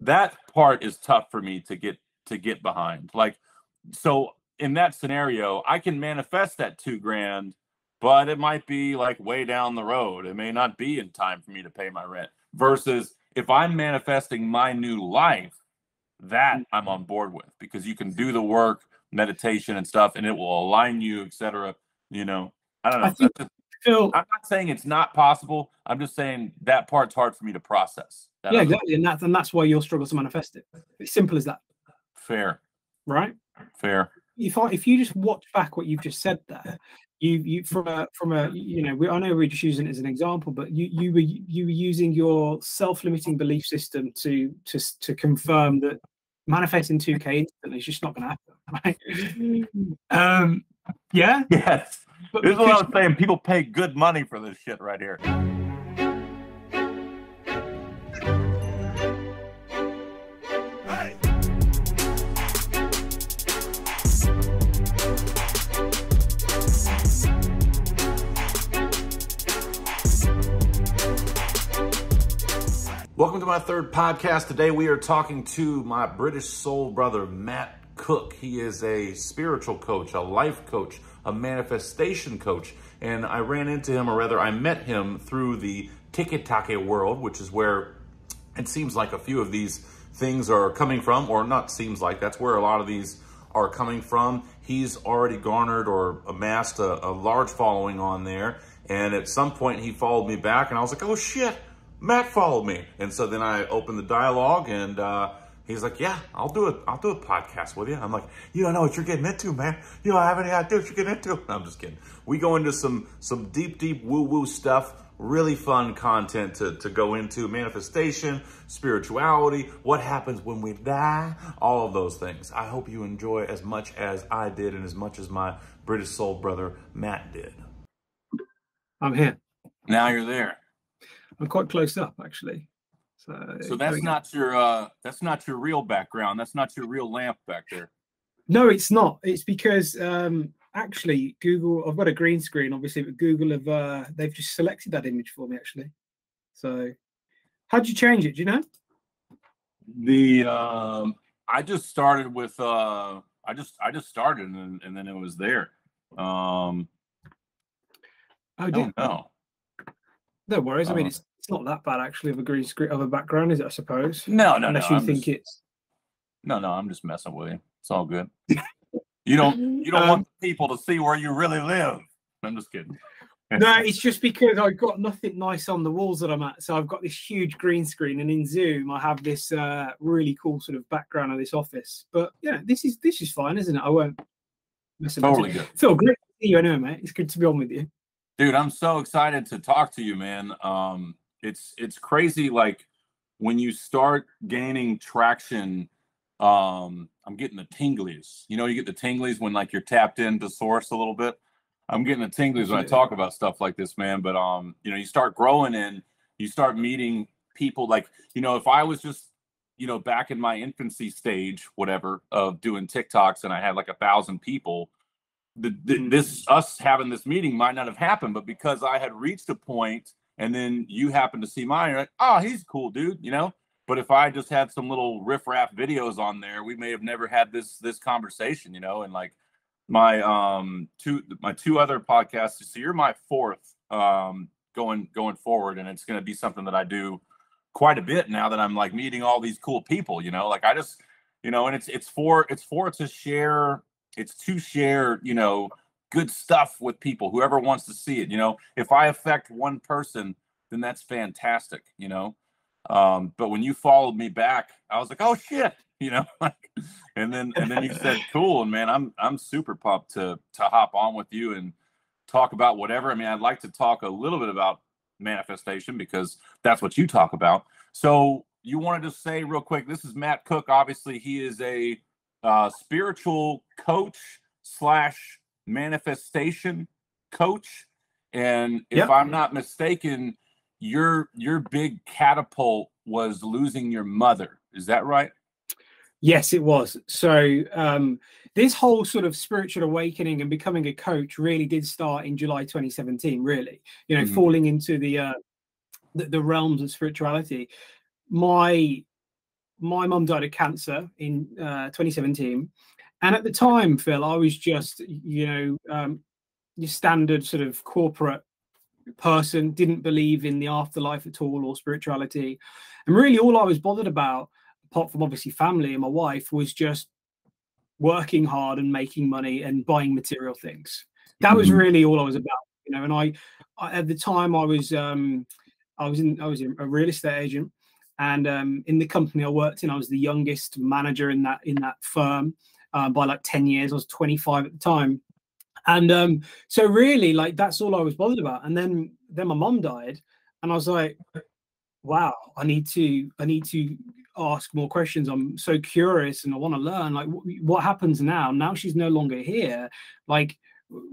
that part is tough for me to get behind. Like, so in that scenario, I can manifest that $2,000, but it might be like way down the road. It may not be in time for me to pay my rent. Versus if I'm manifesting my new life, that I'm on board with, because you can do the work, meditation and stuff, and it will align you, etc. You know, I don't know. I'm not saying it's not possible. I'm just saying that part's hard for me to process. Yeah, exactly. And that's why you'll struggle to manifest it. It's simple as that. Fair. Right? Fair. If you just watch back what you've just said there, you, you know, I know we're just using it as an example, but you were using your self-limiting belief system to confirm that manifesting $2,000 instantly is just not going to happen. Right? Yeah. Yes. But this is what I was saying. People pay good money for this shit right here. Welcome to my third podcast. Today we are talking to my British soul brother, Matt Cooke. He is a spiritual coach, a life coach, a manifestation coach. And I ran into him, or rather I met him through the tiki-taka world, which is where it seems like a few of these things are coming from, or not seems like, that's where a lot of these are coming from. He's already garnered or amassed a large following on there. And at some point he followed me back and I was like, oh shit, Matt followed me. And so then I opened the dialogue and he's like, yeah, I'll do a podcast with you. I'm like, you don't know what you're getting into, man. You don't have any idea what you're getting into. No, I'm just kidding. We go into some deep woo-woo stuff, really fun content to go into, manifestation, spirituality, what happens when we die, all of those things. I hope you enjoy as much as I did and as much as my British soul brother, Matt, did. I'm here. Now you're there. I'm quite close up, actually. So that's not your real background. That's not your real lamp back there. No, it's not. It's because actually Google, I've got a green screen, obviously, but Google have they've just selected that image for me, actually. So how'd you change it? Do you know? I just started with I just started and then it was there. I don't know. No worries. I mean, it's not that bad actually of a green screen of a background, is it? I suppose. No. Unless you think it's. No. I'm just messing with you. It's all good. You don't want people to see where you really live. I'm just kidding. No, it's just because I've got nothing nice on the walls that I'm at, so I've got this huge green screen, and in Zoom I have this really cool sort of background of this office. But yeah, this is fine, isn't it? I won't mess about it. Totally good. Phil, great to see you anyway, mate. It's good to be on with you. Dude, I'm so excited to talk to you, man. It's crazy, like, when you start gaining traction, I'm getting the tinglies. You know, you get the tinglies when, like, you're tapped into source a little bit. I'm getting the tinglies when I talk about stuff like this, man. But, you know, you start growing and you start meeting people. Like, you know, if I was just, you know, back in my infancy stage, whatever, of doing TikToks and I had, like, 1,000 people, us having this meeting might not have happened, but because I had reached a point and then you happened to see mine, you're like, oh, he's cool, dude, you know? But if I just had some little riff-raff videos on there, we may have never had this conversation, you know? And like my two other podcasts, so you're my fourth going forward, and it's going to be something that I do quite a bit now that I'm like meeting all these cool people, you know? Like I just, you know, and it's to share, you know, good stuff with people, whoever wants to see it. You know, if I affect one person, then that's fantastic, you know. But when you followed me back, I was like, oh shit, you know, like, and then you said cool, and man, I'm super pumped to hop on with you and talk about whatever. I mean, I'd like to talk a little bit about manifestation because that's what you talk about. So you wanted to say real quick, this is Matt Cooke. Obviously, he is a spiritual coach / manifestation coach, and if I'm not mistaken, your big catapult was losing your mother. Is that right? Yes, it was. So this whole sort of spiritual awakening and becoming a coach really did start in July 2017. Really, you know, falling into the realms of spirituality. My my mum died of cancer in 2017. And at the time, Phil, I was just, your standard sort of corporate person, didn't believe in the afterlife at all or spirituality. And really all I was bothered about, apart from obviously family and my wife, was just working hard and making money and buying material things. That was really all I was about, and I at the time I was a real estate agent, and in the company I worked in, I was the youngest manager in that firm by like 10 years. I was 25 at the time. And so really, like, that's all I was bothered about. And then my mum died, and I was like, wow, I need to ask more questions. I'm so curious and I want to learn, like, what happens now she's no longer here. Like,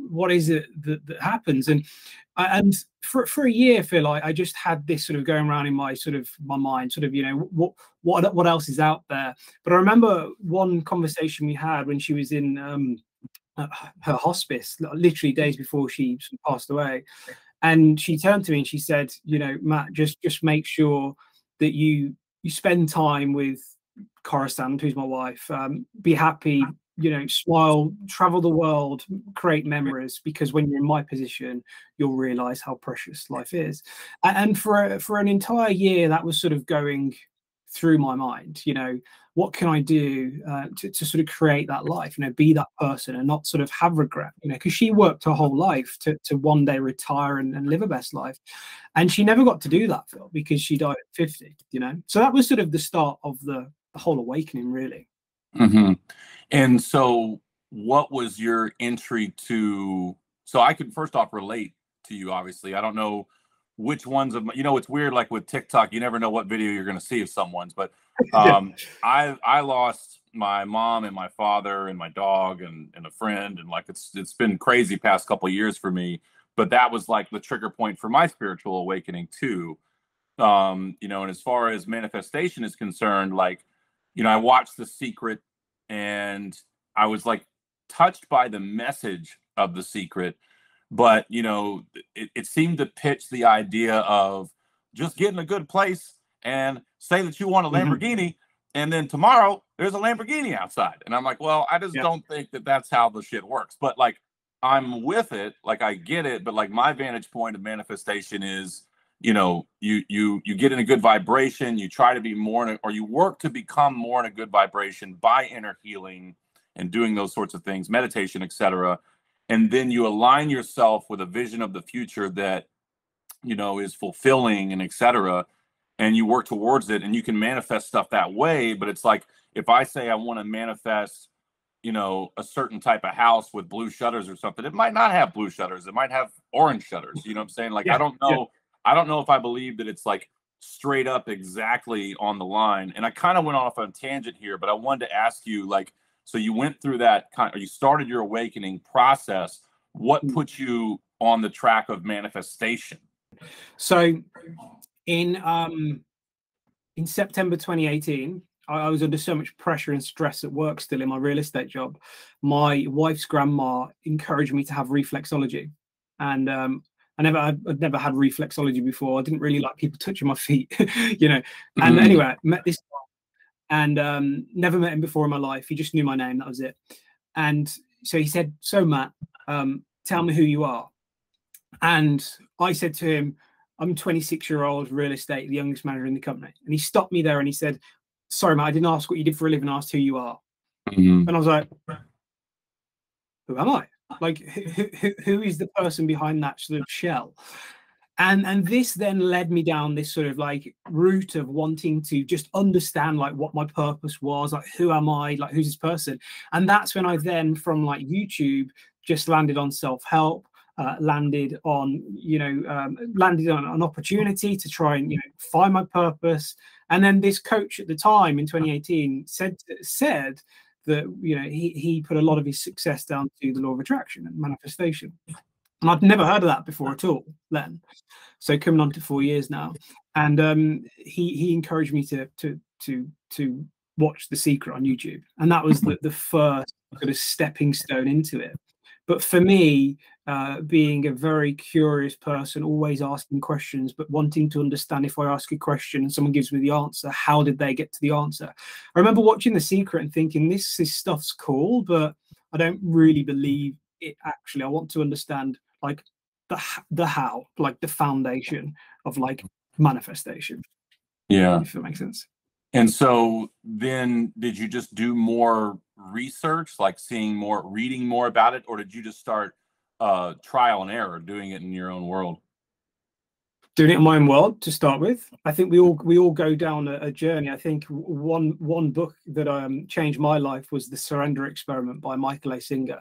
what is it that happens? And for a year, Phil, I just had this sort of going around in my mind, what else is out there. But I remember one conversation we had when she was in her hospice, literally days before she passed away. And she turned to me and she said, Matt, just make sure that you spend time with Khorasan, who's my wife, be happy, smile, travel the world, create memories, because when you're in my position, you'll realize how precious life is. And for an entire year, that was sort of going through my mind, what can I do to sort of create that life, be that person and not sort of have regret, because she worked her whole life to one day retire and live her best life. And she never got to do that, Phil, because she died at 50, So that was sort of the start of the whole awakening, really. Mm-hmm. And so what was your entry to, so I could first off relate to you, obviously. I don't know which ones of my, it's weird, like with TikTok, you never know what video you're going to see of someone's, but I lost my mom and my father and my dog and a friend, and like it's been crazy past couple of years for me, but that was like the trigger point for my spiritual awakening too. And as far as manifestation is concerned, like, I watched The Secret and I was like touched by the message of The Secret. But, it seemed to pitch the idea of just get in a good place and say that you want a Lamborghini. Mm-hmm. And then tomorrow there's a Lamborghini outside. And I'm like, well, I just don't think that's how the shit works. But like, I'm with it. Like, I get it. But like, my vantage point of manifestation is, you get in a good vibration. You try to be more or you work to become more in a good vibration by inner healing and doing those sorts of things, meditation, etc. And then you align yourself with a vision of the future that, is fulfilling and et cetera. And you work towards it and you can manifest stuff that way. But it's like, if I say I want to manifest, a certain type of house with blue shutters or something, it might not have blue shutters. It might have orange shutters. You know what I'm saying? Like, I don't know if I believe that it's like straight up exactly on the line. And I kind of went off on a tangent here, but I wanted to ask you, like, so you went through that, or you started your awakening process. What put you on the track of manifestation? So in September 2018, I was under so much pressure and stress at work still in my real estate job. My wife's grandma encouraged me to have reflexology. And I'd never had reflexology before. I didn't really like people touching my feet, And anyway, I met this and never met him before in my life. He just knew my name, that was it. And so he said, so Matt, tell me who you are. And I said to him, I'm 26-year-old real estate, the youngest manager in the company. And he stopped me there and he said, sorry, Matt, I didn't ask what you did for a living, I asked who you are. Mm-hmm. And I was like, who am I? Like, who is the person behind that sort of shell? And this then led me down this sort of like route of wanting to just understand like what my purpose was, like who am I, like who's this person? And that's when I then from like YouTube just landed on self-help, landed on, landed on an opportunity to try and, find my purpose. And then this coach at the time in 2018 said that, he put a lot of his success down to the law of attraction and manifestation. And I'd never heard of that before at all then. So coming on to 4 years now. And he encouraged me to watch The Secret on YouTube. And that was the first sort of stepping stone into it. But for me, being a very curious person, always asking questions, but wanting to understand. If I ask a question and someone gives me the answer, how did they get to the answer? I remember watching The Secret and thinking, this stuff's cool, but I don't really believe it actually. I want to understand like the how, like the foundation of like manifestation. Yeah. If that makes sense. And so then did you just do more research, like seeing more, reading more about it, or did you just start trial and error, doing it in your own world? Doing it in my own world to start with. I think we all go down a journey. I think one book that changed my life was The Surrender Experiment by Michael A. Singer.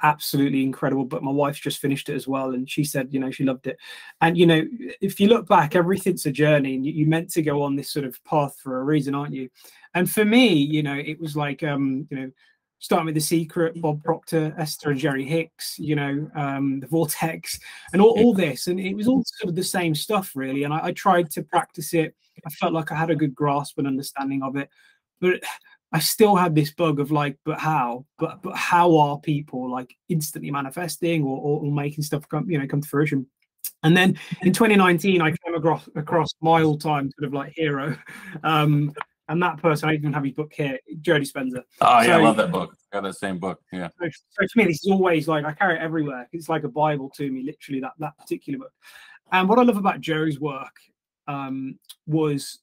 Absolutely incredible. But my wife's just finished it as well, and she said, you know, she loved it. And you know, if you look back, everything's a journey, and you're meant to go on this sort of path for a reason, aren't you? And for me, you know, it was like you know, starting with The Secret, Bob Proctor, Esther and Jerry Hicks, you know, The Vortex, and all this. And it was all sort of the same stuff, really. And I tried to practice it. I felt like I had a good grasp and understanding of it. But I still had this bug of like, but how are people like instantly manifesting or making stuff come, you know, come to fruition? And then in 2019, I came across my all-time sort of like hero, and that person, I even have his book here, Joe Dispenza. Oh, yeah, so, I love that book. I got that same book, yeah. So to me, this is always like, I carry it everywhere. It's like a Bible to me, literally, that particular book. And what I love about Joe's work was,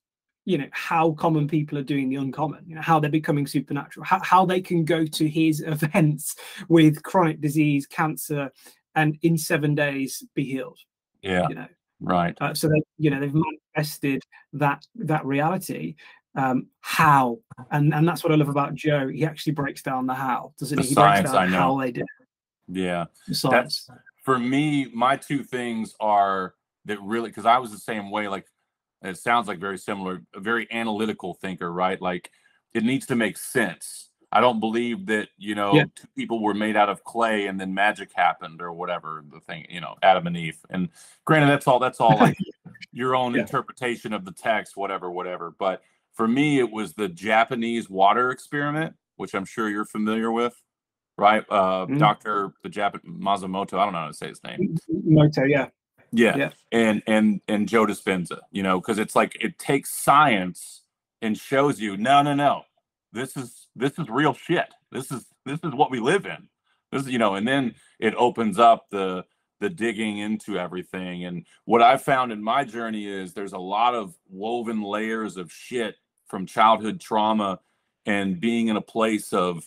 you know, how common people are doing the uncommon, you know, how they're becoming supernatural, how they can go to his events with chronic disease, cancer, and in 7 days be healed. Yeah, you know? Right. So, they, you know, they've manifested that reality. How and that's what I love about Joe. He actually breaks down the how, doesn't he? He breaks down how they do it. Yeah, that's for me. My two things are that really, because I was the same way. Like it sounds like very similar, a very analytical thinker, right? Like it needs to make sense. I don't believe that, you know, yeah, two people were made out of clay and then magic happened or whatever the thing, you know, Adam and Eve. And granted, that's all like your own, yeah, interpretation of the text, whatever. But for me, it was the Japanese water experiment, which I'm sure you're familiar with, right? Dr. the Japanese Masamoto, I don't know how to say his name. Moto, yeah. Yeah. Yeah. And Joe Dispenza, you know, because it's like it takes science and shows you, no. This is real shit. This is what we live in. This is, you know, and then it opens up the digging into everything. And what I've found in my journey is there's a lot of woven layers of shit from childhood trauma and being in a place of,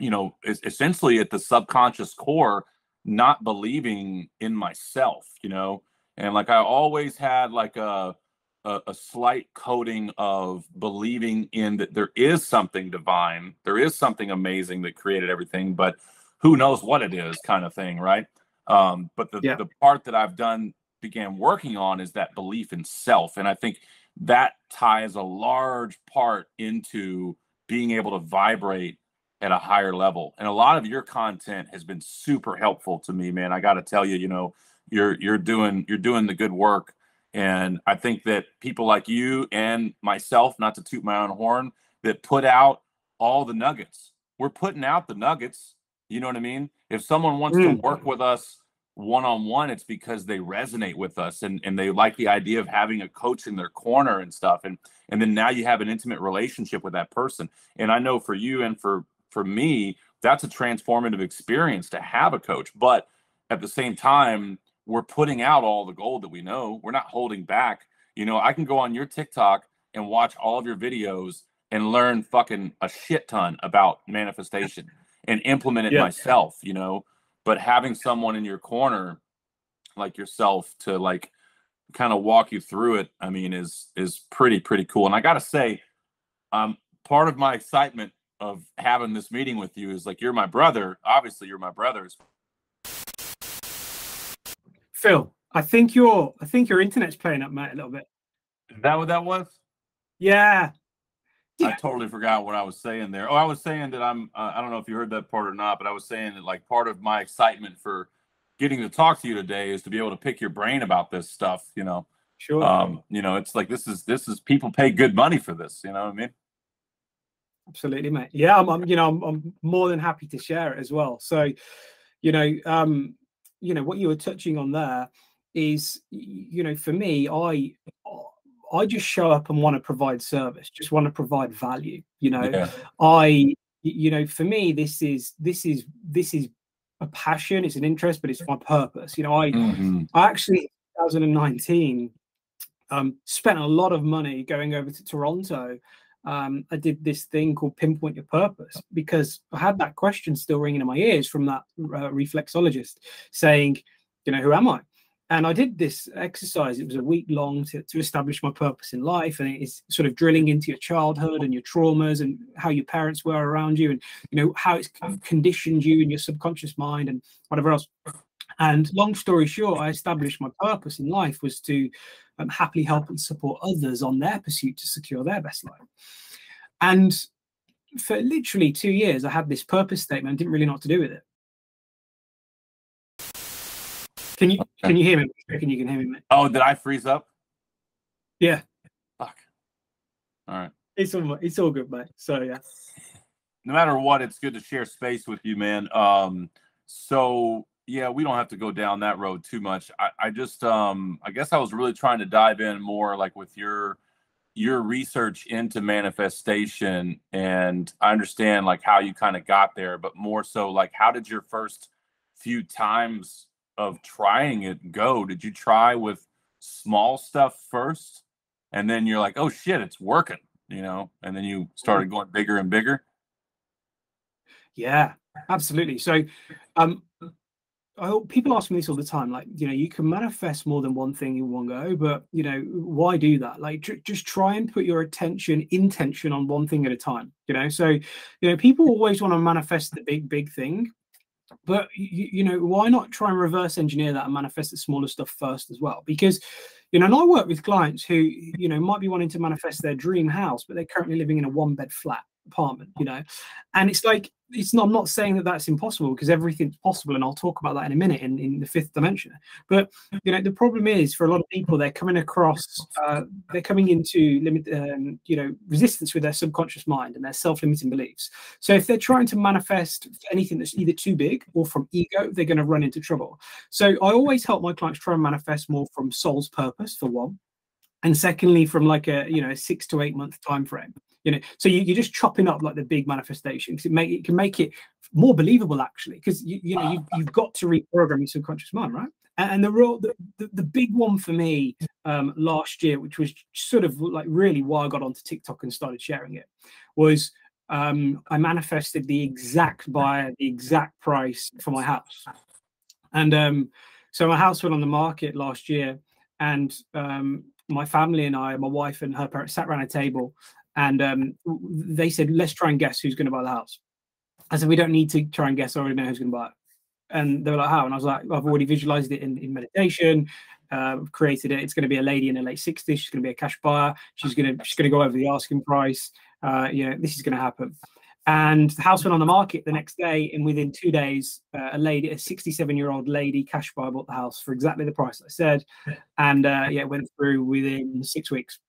you know, essentially at the subconscious core, not believing in myself, you know? And like, I always had like a slight coating of believing in that there is something divine, there is something amazing that created everything, but who knows what it is kind of thing, right? But the part that I've began working on is that belief in self. And I think that ties a large part into being able to vibrate at a higher level. And a lot of your content has been super helpful to me, man. I got to tell you, you know, you're doing the good work. And I think that people like you and myself, not to toot my own horn, that put out all the nuggets. We're putting out the nuggets. You know what I mean? If someone wants to work with us one-on-one, it's because they resonate with us and they like the idea of having a coach in their corner and stuff. And then now you have an intimate relationship with that person. And I know for you and for me, that's a transformative experience to have a coach. But at the same time, we're putting out all the gold that we know. We're not holding back. You know, I can go on your TikTok and watch all of your videos and learn fucking a shit ton about manifestation and implement it myself, you know, but having someone in your corner like yourself to like kind of walk you through it, I mean, is pretty cool. And I got to say, part of my excitement of having this meeting with you is like, you're my brother. Obviously you're my brother. Phil, I think your internet's playing up, mate, a little bit. Is that what that was? Yeah. I totally forgot what I was saying there. Oh, I was saying that I don't know if you heard that part or not, but I was saying that like part of my excitement for getting to talk to you today is to be able to pick your brain about this stuff, you know? Sure. You know, it's like, this is people pay good money for this. You know what I mean? Absolutely, mate. Yeah, I'm more than happy to share it as well. So, what you were touching on there is, for me, I just show up and want to provide service, just want to provide value. Yeah. For me, this is a passion. It's an interest, but it's my purpose. I actually, 2019, spent a lot of money going over to Toronto. I did this thing called Pinpoint Your Purpose, because I had that question still ringing in my ears from that reflexologist saying, who am I? And I did this exercise. It was a week long to establish my purpose in life. And it's sort of drilling into your childhood and your traumas and how your parents were around you and, how it's conditioned you in your subconscious mind and whatever else. And long story short, I established my purpose in life was to happily help and support others on their pursuit to secure their best life. And for literally 2 years, I had this purpose statement and didn't really know what to do with it. Can you hear me? You can hear me, mate. Oh, did I freeze up? Yeah. Fuck. All right. It's all good, mate. So yeah. No matter what, it's good to share space with you, man. So yeah, we don't have to go down that road too much. I just I guess I was really trying to dive in more like with your research into manifestation, and I understand like how you kind of got there, but more so like how did your first few times of trying it go? Did you try with small stuff first and then you're like, oh shit, it's working, and then you started going bigger and bigger? Yeah, absolutely. So people ask me this all the time, like, you can manifest more than one thing in one go, but why do that? Like, just try and put your intention on one thing at a time, so people always want to manifest the big thing. But, why not try and reverse engineer that and manifest the smaller stuff first as well? Because, and I work with clients who, might be wanting to manifest their dream house, but they're currently living in a one-bed flat apartment, And it's like, I'm not saying that that's impossible, because everything's possible. And I'll talk about that in a minute in the fifth dimension. But, the problem is for a lot of people, they're coming across, they're coming into resistance with their subconscious mind and their self-limiting beliefs. So if they're trying to manifest anything that's either too big or from ego, they're going to run into trouble. So I always help my clients try and manifest more from soul's purpose, for one. And secondly, from like a, 6 to 8 month time frame. So you're just chopping up like the big manifestation, because it can make it more believable, actually, because you've got to reprogram your subconscious mind, right? And the big one for me last year, which was sort of like really why I got onto TikTok and started sharing it, was I manifested the exact buyer, the exact price for my house. And so my house went on the market last year, and my family and I, my wife and her parents, sat around a table. And they said, let's try and guess who's going to buy the house. I said, we don't need to try and guess. I already know who's going to buy it. And they were like, how? And I was like, I've already visualized it in meditation, created it. It's going to be a lady in her late 60s. She's going to be a cash buyer. She's going to go over the asking price. This is going to happen. And the house went on the market the next day. And within 2 days, a 67-year-old lady cash buyer bought the house for exactly the price I said. And it went through within 6 weeks.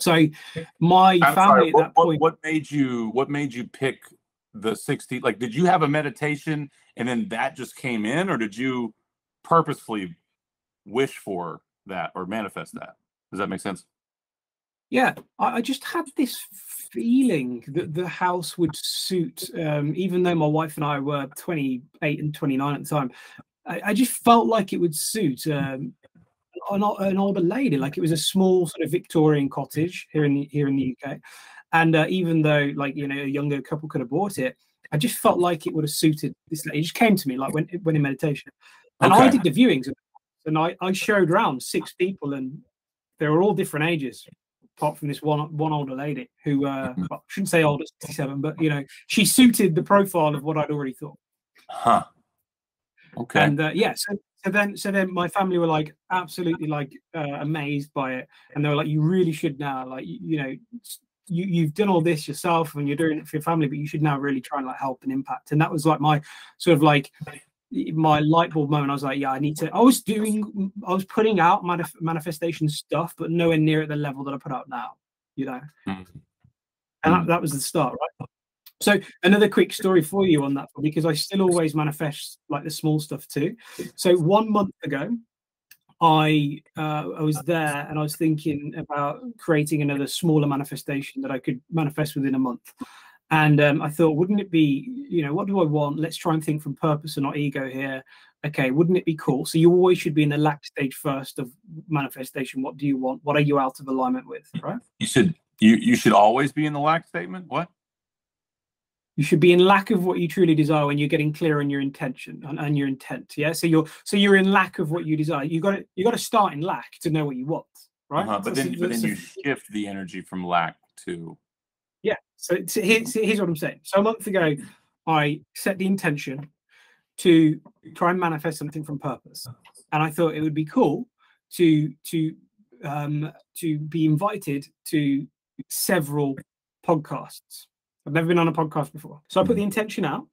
So my family, at that point, what made you pick the 60? Like, did you have a meditation and then that just came in, or did you purposefully wish for that or manifest that? Does that make sense? Yeah, I just had this feeling that the house would suit, even though my wife and I were 28 and 29 at the time. I just felt like it would suit an older lady. Like, it was a small sort of Victorian cottage here in the UK, and even though a younger couple could have bought it, I just felt like it would have suited this lady. It just came to me like when in meditation, and okay. I did the viewings, and I showed around 6 people, and they were all different ages, apart from this one older lady who well, I shouldn't say older, 67, but she suited the profile of what I'd already thought. Huh. Okay. And So then my family were like absolutely like amazed by it, and they were like, you really should now, like, you've done all this yourself and you're doing it for your family, but you should now really try and like help and impact. And that was like my sort of like my light bulb moment. I was like, yeah, I was putting out manifestation stuff, but nowhere near at the level that I put out now, Mm-hmm. And that was the start, right? So another quick story for you on that, because I still always manifest like the small stuff too. So 1 month ago, I was there and I was thinking about creating another smaller manifestation that I could manifest within a month. And I thought, wouldn't it be, you know, what do I want? Let's try and think from purpose and not ego here. Okay, wouldn't it be cool? So you always should be in the lack stage first of manifestation. What do you want? What are you out of alignment with? Right? You should always be in the lack statement. What? You should be in lack of what you truly desire when you're getting clear on your intention and your intent. Yeah. So you're in lack of what you desire. You got to start in lack to know what you want, right? Uh-huh. But then you shift the energy from lack to. Yeah. So here's what I'm saying. So a month ago, I set the intention to try and manifest something from purpose, and I thought it would be cool to be invited to several podcasts. I've never been on a podcast before. So I put the intention out,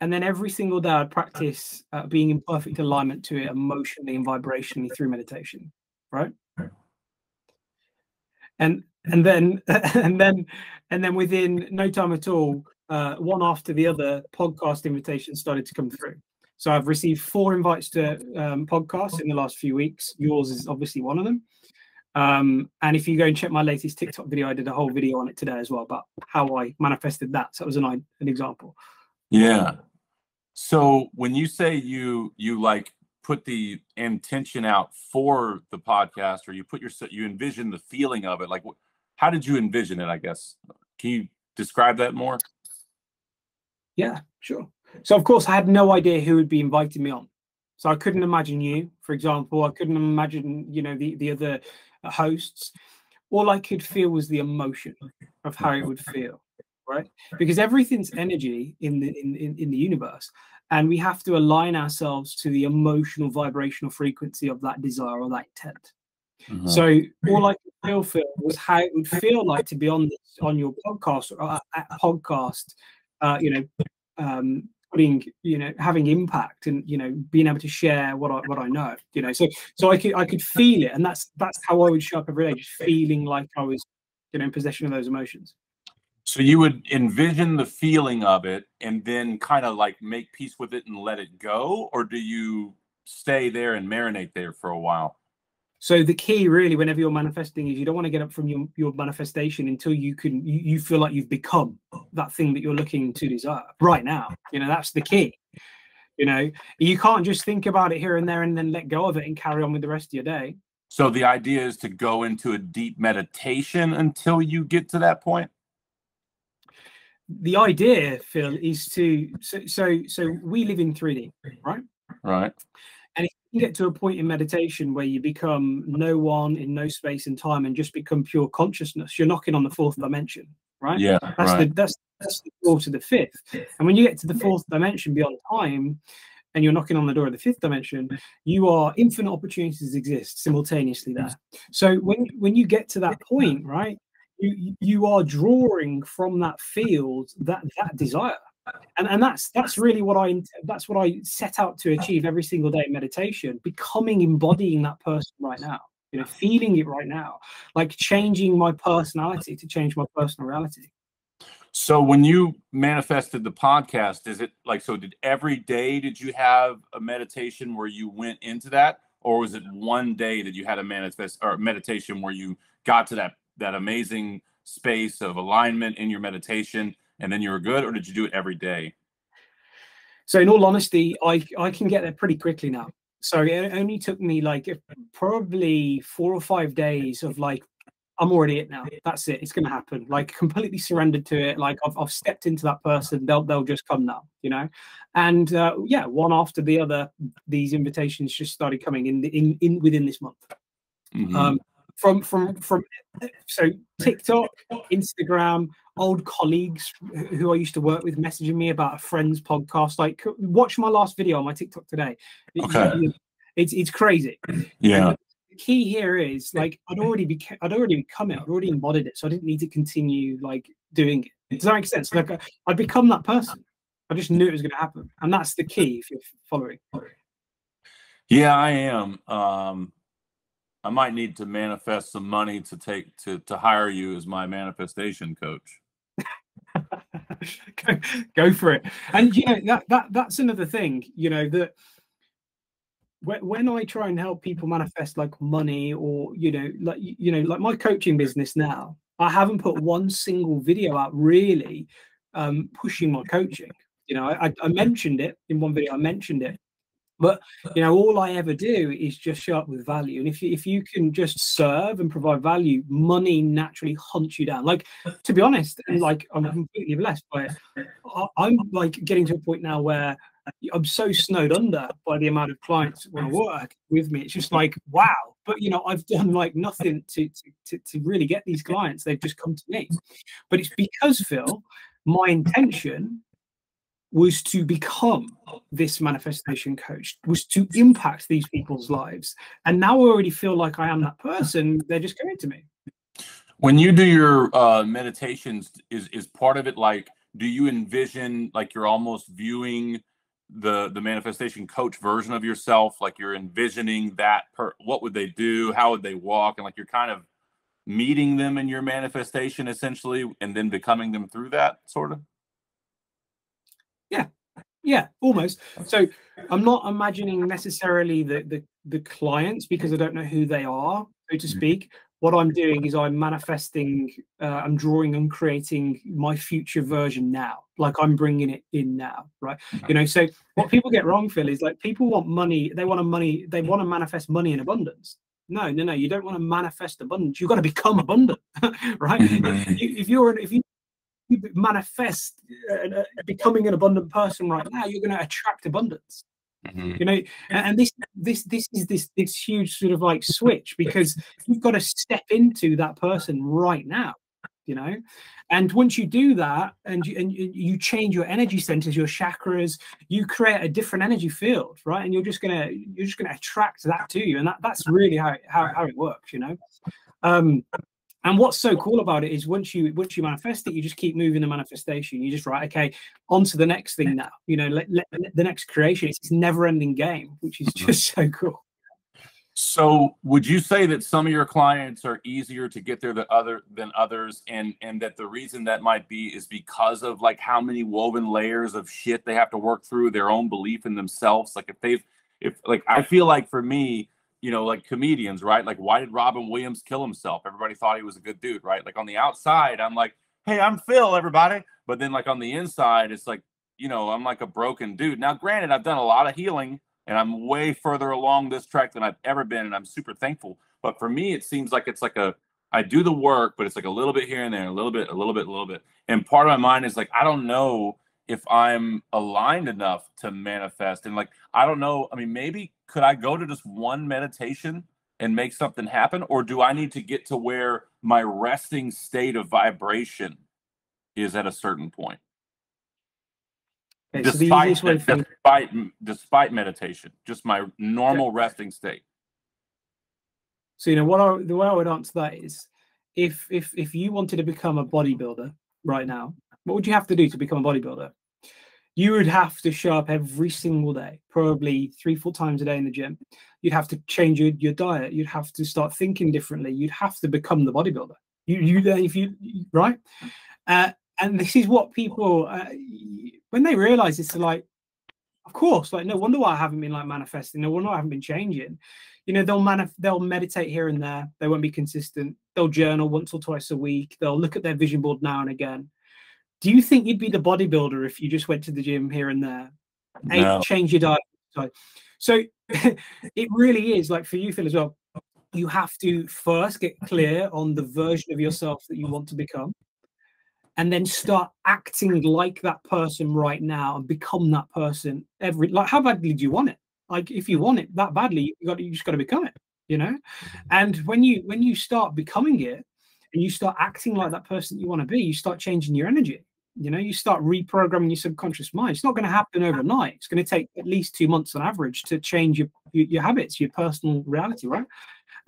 and then every single day I'd practice being in perfect alignment to it emotionally and vibrationally through meditation, right? And then within no time at all, one after the other, podcast invitations started to come through. So I've received 4 invites to podcasts in the last few weeks. Yours is obviously one of them. And if you go and check my latest TikTok video, I did a whole video on it today as well about how I manifested that. So it was an example. Yeah. So when you say you like put the intention out for the podcast, or you envision the feeling of it, like how did you envision it? I guess, can you describe that more? Yeah, sure. So of course I had no idea who would be inviting me on. So I couldn't imagine you, for example. I couldn't imagine, you know, the other hosts. All I could feel was the emotion of how it would feel, right? Because everything's energy in the universe, and we have to align ourselves to the emotional vibrational frequency of that desire or that intent. Mm-hmm. So all I could feel was how it would feel like to be on your podcast or at a podcast, putting, having impact and, being able to share what I know, so I could feel it. And that's how I would show up every day, just feeling like I was, in possession of those emotions. So you would envision the feeling of it and then kind of like make peace with it and let it go? Or do you stay there and marinate there for a while? So the key really, whenever you're manifesting, is you don't want to get up from your manifestation until you feel like you've become that thing that you're looking to desire right now. That's the key. You can't just think about it here and there and then let go of it and carry on with the rest of your day. So the idea is to go into a deep meditation until you get to that point. The idea, Phil, is to so we live in 3D, right? Right. And if you get to a point in meditation where you become no one in no space and time and just become pure consciousness, you're knocking on the 4th dimension, right? Yeah, that's the door to the 5th. And when you get to the 4th dimension beyond time and you're knocking on the door of the 5th dimension, you are infinite opportunities exist simultaneously there. So when you get to that point, right, you are drawing from that field that desire. And that's really what I set out to achieve every single day in meditation, embodying that person right now, feeling it right now, like changing my personality to change my personal reality. So when you manifested the podcast, is it like, so did every day, did you have a meditation where you went into that, or was it one day that you had a manifest or meditation where you got to that amazing space of alignment in your meditation? And then you were good, or did you do it every day? So in all honesty, I can get there pretty quickly now. So it only took me like probably 4 or 5 days of like, I'm already it now. That's it. It's going to happen. Like completely surrendered to it. Like I've stepped into that person. They'll just come now, And yeah, one after the other, these invitations just started coming in within this month. Mm-hmm. From so TikTok, Instagram, old colleagues who I used to work with messaging me about a friend's podcast. Like, watch my last video on my TikTok today. Okay, it's crazy. Yeah. And the key here is like I'd already become it. I'd already embodied it, so I didn't need to continue like doing it. Does that make sense? Like I'd become that person. I just knew it was going to happen, and that's the key. If you're following. Yeah, I am. I might need to manifest some money to hire you as my manifestation coach. Go for it. And you know, that's another thing, you know, that when I try and help people manifest like money, or like my coaching business now, I haven't put one single video out really pushing my coaching. You know, I mentioned it in one video, but you know, all I ever do is just show up with value. And if you can just serve and provide value, money naturally hunts you down. Like, to be honest, and like, I'm completely blessed by it. I'm like getting to a point now where I'm so snowed under by the amount of clients that want to work with me. It's just like, wow. But you know, I've done like nothing to really get these clients. They've just come to me. But it's because, Phil, my intention was to become this manifestation coach, was to impact these people's lives. And now I already feel like I am that person. They're just coming to me. When you do your meditations, is part of it like, do you envision like you're almost viewing the manifestation coach version of yourself? Like you're envisioning that, what would they do? How would they walk? And like you're kind of meeting them in your manifestation essentially, and then becoming them through that, sort of? Yeah, yeah, almost. So I'm not imagining necessarily the clients, because I don't know who they are, so to speak. What I'm doing is I'm manifesting, I'm drawing and creating my future version now. Like I'm bringing it in now, right? You know, so what people get wrong, Phil, is like people want money. They want to manifest money in abundance. No, no, no. You don't want to manifest abundance. You've got to become abundant, right? If you manifest becoming an abundant person right now, you're going to attract abundance. You know, and this is this huge sort of like switch, because you've got to step into that person right now, you know. And once you do that, and you change your energy centers, your chakras, you create a different energy field, right? And you're just gonna attract that to you, and that's really how it works, you know. And what's so cool about it is once you manifest it, you just keep moving the manifestation. You just write, okay, on to the next thing now. You know, the next creation. It's a never-ending game, which is just so cool. So would you say that some of your clients are easier to get there than others, and that the reason that might be is because of like how many woven layers of shit they have to work through, their own belief in themselves? Like if I feel like for me, you know, like comedians, right? Like, why did Robin Williams kill himself? Everybody thought he was a good dude, right? Like on the outside, I'm like, hey, I'm Phil, everybody. But then like on the inside, it's like, you know, I'm like a broken dude. Now, granted, I've done a lot of healing and I'm way further along this track than I've ever been. And I'm super thankful. But for me, it seems like it's like I do the work, but it's like a little bit here and there, a little bit. And part of my mind is like, I don't know if I'm aligned enough to manifest. And like, I don't know. I mean, maybe could I go to just one meditation and make something happen? Or do I need to get to where my resting state of vibration is at a certain point? Okay, despite meditation, just my normal resting state. So, you know, the way I would answer that is if you wanted to become a bodybuilder right now, what would you have to do to become a bodybuilder? You would have to show up every single day, probably 3-4 times a day in the gym. You'd have to change your diet. You'd have to start thinking differently. You'd have to become the bodybuilder. Right? And this is what people, when they realize it's like, of course, like, no wonder why I haven't been like manifesting. No wonder why I haven't been changing. You know, they'll meditate here and there. They won't be consistent. They'll journal once or twice a week. They'll look at their vision board now and again. Do you think you'd be the bodybuilder if you just went to the gym here and there? No. And change your diet. So it really is like for you, Phil, as well. You have to first get clear on the version of yourself that you want to become, and then start acting like that person right now and become that person. Like, how badly do you want it? Like, if you want it that badly, you just got to become it, you know. And when you start becoming it, and you start acting like that person you want to be, you start changing your energy. You know, you start reprogramming your subconscious mind. It's not going to happen overnight. It's going to take at least 2 months on average to change your habits, your personal reality, right?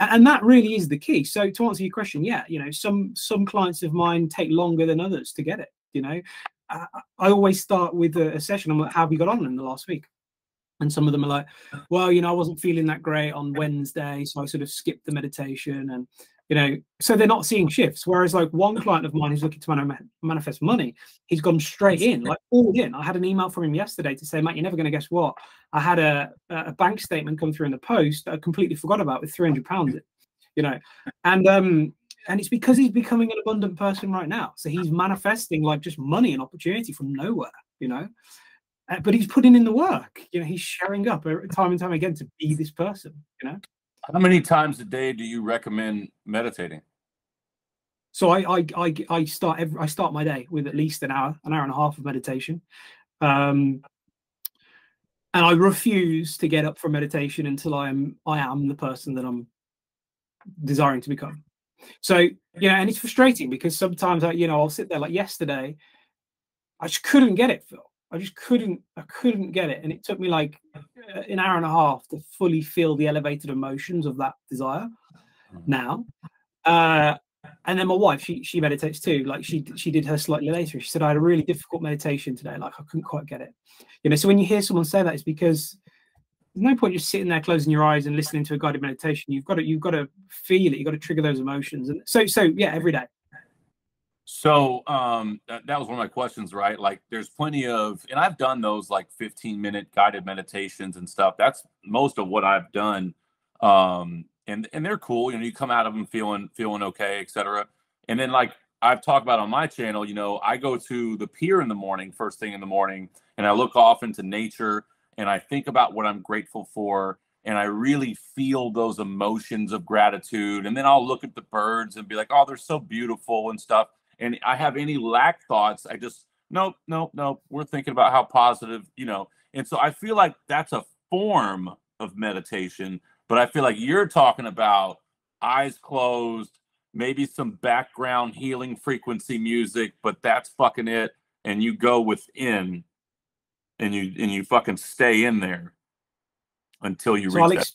And that really is the key. So to answer your question, yeah, you know, some clients of mine take longer than others to get it. You know, I always start with a session on how we got on in the last week. And some of them are like, well, you know, I wasn't feeling that great on Wednesday, so I sort of skipped the meditation. And you know, so they're not seeing shifts. Whereas like one client of mine who's looking to manifest money, he's gone straight in, like all in. I had an email from him yesterday to say, Matt, you're never going to guess what. I had a bank statement come through in the post that I completely forgot about with £300 in, you know, and it's because he's becoming an abundant person right now. So he's manifesting like just money and opportunity from nowhere, you know, but he's putting in the work, you know, he's showing up time and time again to be this person, you know. How many times a day do you recommend meditating? So I start my day with at least an hour and a half of meditation, and I refuse to get up from meditation until I am the person that I'm desiring to become. So you know, and it's frustrating because sometimes I'll sit there like yesterday. I just couldn't get it, Phil. I couldn't get it, and it took me like an hour and a half to fully feel the elevated emotions of that desire now. And then my wife, she meditates too. Like she did her slightly later. She said, I had a really difficult meditation today. Like I couldn't quite get it. You know, so when you hear someone say that, it's because there's no point just sitting there closing your eyes and listening to a guided meditation. You've got to feel it. You've got to trigger those emotions. And so yeah, every day. So that was one of my questions, right? Like there's plenty of, and I've done those like 15-minute guided meditations and stuff. That's most of what I've done. And they're cool. You know, you come out of them feeling okay, et cetera. And then like I've talked about on my channel, you know, I go to the pier in the morning, first thing in the morning, and I look off into nature and I think about what I'm grateful for. And I really feel those emotions of gratitude. And then I'll look at the birds and be like, oh, they're so beautiful and stuff. And I have any lack thoughts, I just, nope. We're thinking about how positive, you know. And so I feel like that's a form of meditation. But I feel like you're talking about eyes closed, maybe some background healing frequency music, but that's fucking it. And you go within and you fucking stay in there until you reach that.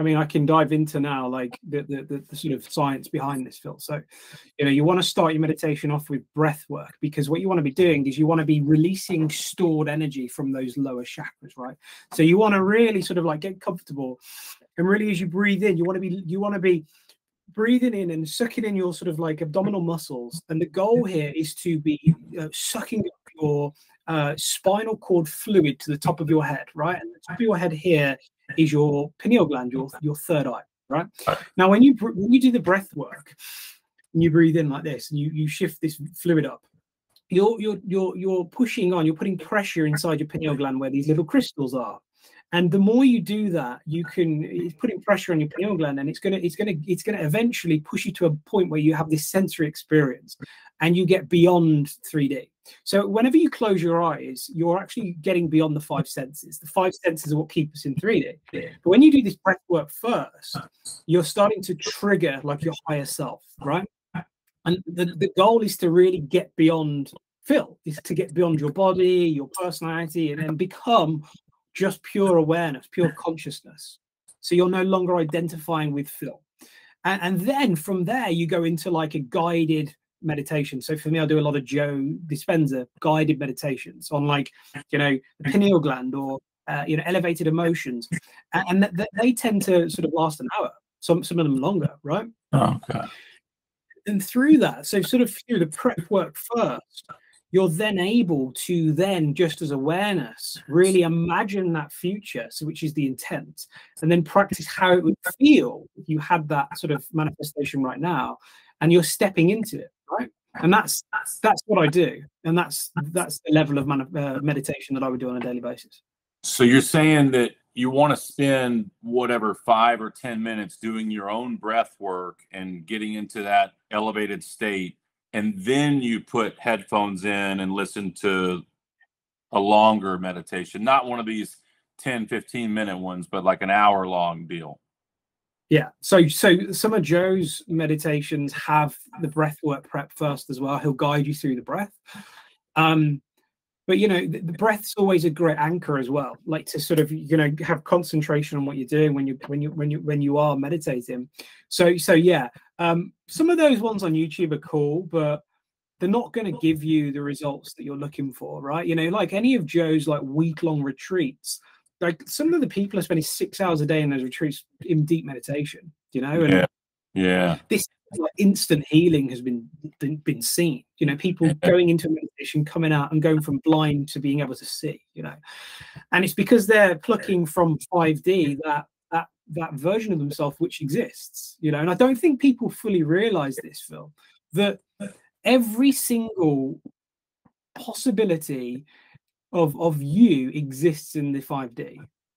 I mean, I can dive into now like the sort of science behind this, Phil. So, you know, you want to start your meditation off with breath work, because what you want to be doing is you want to be releasing stored energy from those lower chakras, right? So you want to really sort of like get comfortable, and really as you breathe in, you want to be breathing in and sucking in your sort of like abdominal muscles. And the goal here is to be sucking up your spinal cord fluid to the top of your head, right? And the top of your head here is your pineal gland, your third eye, right? Now, when you do the breath work and you breathe in like this and you shift this fluid up, you're pushing on, you're putting pressure inside your pineal gland where these little crystals are. And the more you do that, it's putting pressure on your pineal gland, and it's gonna eventually push you to a point where you have this sensory experience and you get beyond 3D. So whenever you close your eyes, you're actually getting beyond the five senses. The five senses are what keep us in 3D. But when you do this breath work first, you're starting to trigger like your higher self, right? And the goal is to really get beyond Phil, is to get beyond your body, your personality, and then become just pure awareness, pure consciousness. So you're no longer identifying with Phil. And then from there, you go into like a guided meditation. So for me, I do a lot of Joe Dispenza guided meditations on like, you know, the pineal gland or, you know, elevated emotions. And they tend to sort of last an hour, some of them longer, right? Oh, okay. And through that, so sort of through the prep work first, you're then able to then, just as awareness, really imagine that future, so which is the intent, and then practice how it would feel if you had that sort of manifestation right now, and you're stepping into it, right? And that's what I do, and that's the level of meditation that I would do on a daily basis. So you're saying that you want to spend whatever 5 or 10 minutes doing your own breath work and getting into that elevated state, and then you put headphones in and listen to a longer meditation, not one of these 10-15 minute ones, but like an hour long deal. Yeah. So some of Joe's meditations have the breath work prep first as well. He'll guide you through the breath. But, you know, the breath's always a great anchor as well, like to sort of, you know, have concentration on what you're doing when you are meditating. So yeah, some of those ones on YouTube are cool, but they're not going to give you the results that you're looking for, right? You know, like any of Joe's like week-long retreats, like some of the people are spending 6 hours a day in those retreats in deep meditation, you know, and Yeah. This like instant healing has been seen, you know, people going into meditation, coming out and going from blind to being able to see, you know, and it's because they're plucking from 5D that version of themselves which exists, you know. And I don't think people fully realize this, Phil, that every single possibility of you exists in the 5D,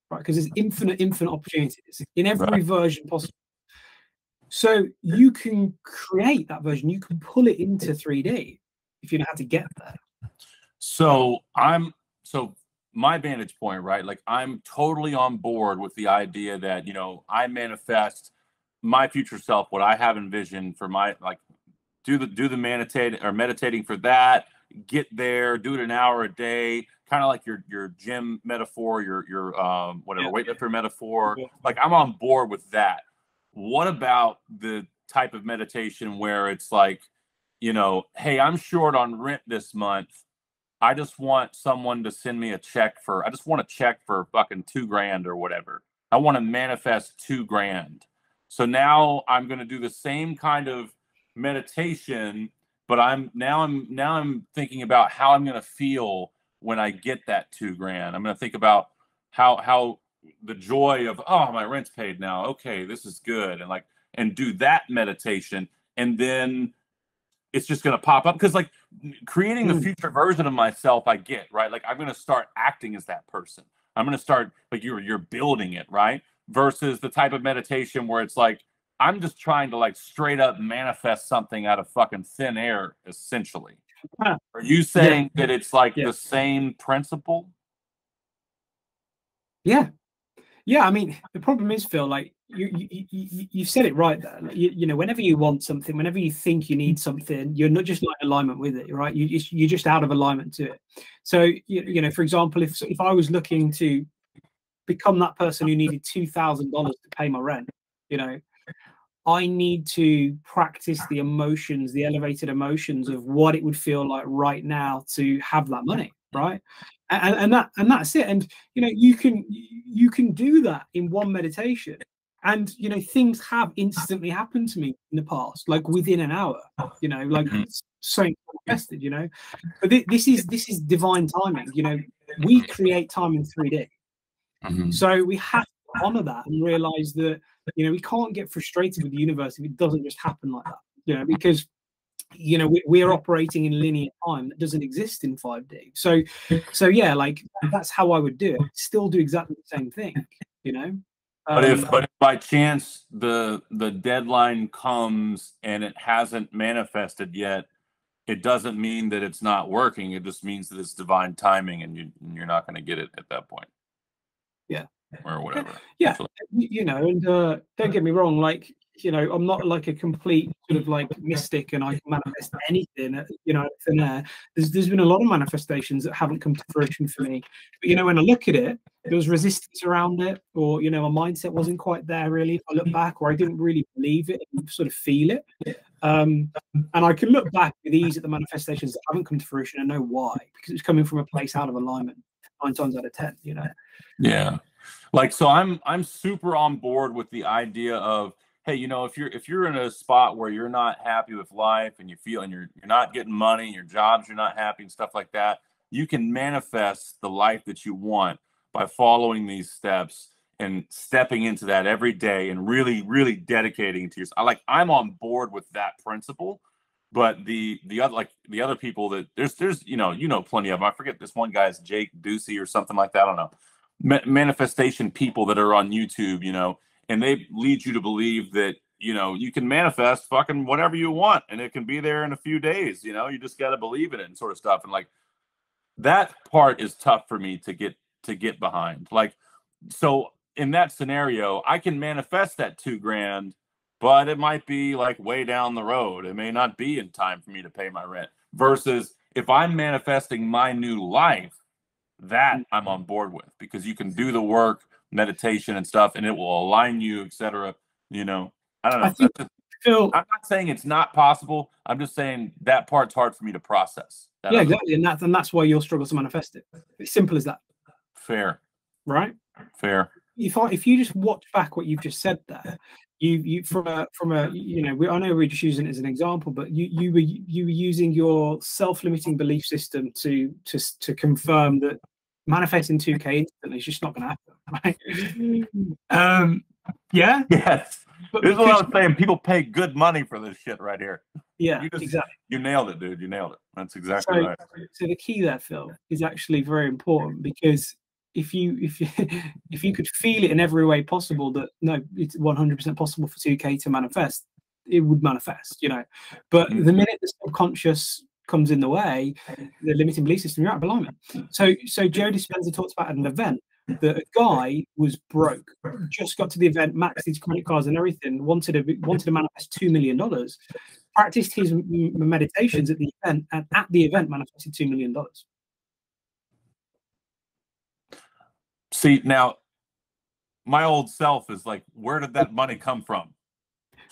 right? Because there's infinite opportunities in every version possible. So you can create that version, you can pull it into 3D if you know how to get there. So my vantage point, right? Like, I'm totally on board with the idea that, you know, I manifest my future self, what I have envisioned for my, like, do the meditating for that, get there, do it an hour a day, kind of like your gym metaphor, your whatever weightlifter metaphor. Yeah. Like, I'm on board with that. What about the type of meditation where it's like, you know, hey, I'm short on rent this month. I just want someone to send me a check for, I just want a check for fucking $2,000 or whatever. I want to manifest $2,000. So now I'm going to do the same kind of meditation, but I'm thinking about how I'm going to feel when I get that $2,000. I'm going to think about how the joy of, oh, my rent's paid now. Okay, this is good. And like, and do that meditation. And then it's just going to pop up, because like creating the future version of myself, I get, right? Like, I'm going to start acting as that person. I'm going to start, like, you're building it, right? Versus the type of meditation where it's like, I'm just trying to like straight up manifest something out of fucking thin air, essentially. Huh. Are you saying that it's like the same principle? Yeah. Yeah, I mean, the problem is, Phil, like you said it right there. Like, you know, whenever you want something, whenever you think you need something, you're not just not in alignment with it, right? You're just out of alignment to it. So, you know, for example, if I was looking to become that person who needed $2,000 to pay my rent, you know, I need to practice the emotions, the elevated emotions of what it would feel like right now to have that money, right? And that's it. And, you know, you can do that in one meditation. And, you know, things have instantly happened to me in the past, like within an hour, you know, like so invested, you know, but this is divine timing. You know, we create time in 3D. So we have to honor that and realize that, you know, we can't get frustrated with the universe if it doesn't just happen like that, you know, because, you know, we're operating in linear time that doesn't exist in 5D. So yeah, like, that's how I would do it. Still do exactly the same thing, you know. But if by chance the deadline comes and it hasn't manifested yet, it doesn't mean that it's not working. It just means that it's divine timing, and you're not going to get it at that point. Yeah. Or whatever. Yeah. You know, and don't get me wrong, like, you know, I'm not like a complete sort of like mystic and I can manifest anything, you know, in there. There's been a lot of manifestations that haven't come to fruition for me. But, you know, when I look at it, there was resistance around it, or, you know, my mindset wasn't quite there really. If I look back, or I didn't really believe it and sort of feel it. And I can look back with ease at the manifestations that haven't come to fruition and know why, because it's coming from a place out of alignment 9 times out of 10, you know? Yeah. Like, so I'm super on board with the idea of, hey, you know, if you're in a spot where you're not happy with life and you're not getting money, your jobs, you're not happy and stuff like that, you can manifest the life that you want by following these steps and stepping into that every day and really, really dedicating to yourself. Like, I'm on board with that principle, but the other people that there's, you know, plenty of them. I forget, this one guy's Jake Ducey or something like that. I don't know. Manifestation people that are on YouTube, you know, and they lead you to believe that, you know, you can manifest fucking whatever you want and it can be there in a few days, you know, you just got to believe in it and sort of stuff. And like, that part is tough for me to get behind. Like, so in that scenario, I can manifest that $2,000, but it might be like way down the road. It may not be in time for me to pay my rent, versus if I'm manifesting my new life, that I'm on board with, because you can do the work, meditation and stuff, and it will align you, etc. You know, I don't know. I'm not saying it's not possible. I'm just saying that part's hard for me to process. Yeah, exactly. And that's why you'll struggle to manifest it. It's simple as that. Fair. Right? Fair. if you just watch back what you've just said there, you from a you know, I know we're just using it as an example, but you were using your self-limiting belief system to confirm that manifesting 2K instantly is just not going to happen, right? Yeah. Yes. But this is what I was saying. People pay good money for this shit right here. Yeah, exactly. You nailed it, dude. You nailed it. That's exactly right. So the key there, Phil, is actually very important, because if you could feel it in every way possible that no, it's 100% possible for 2K to manifest, it would manifest, you know. But the minute the subconscious comes in the way, the limiting belief system, you're out of alignment. So Joe Dispenza talks about an event that a guy was broke, just got to the event, maxed his credit cards and everything, wanted to manifest $2 million, practiced his meditations at the event, and at the event manifested $2 million. See, now my old self is like, where did that money come from?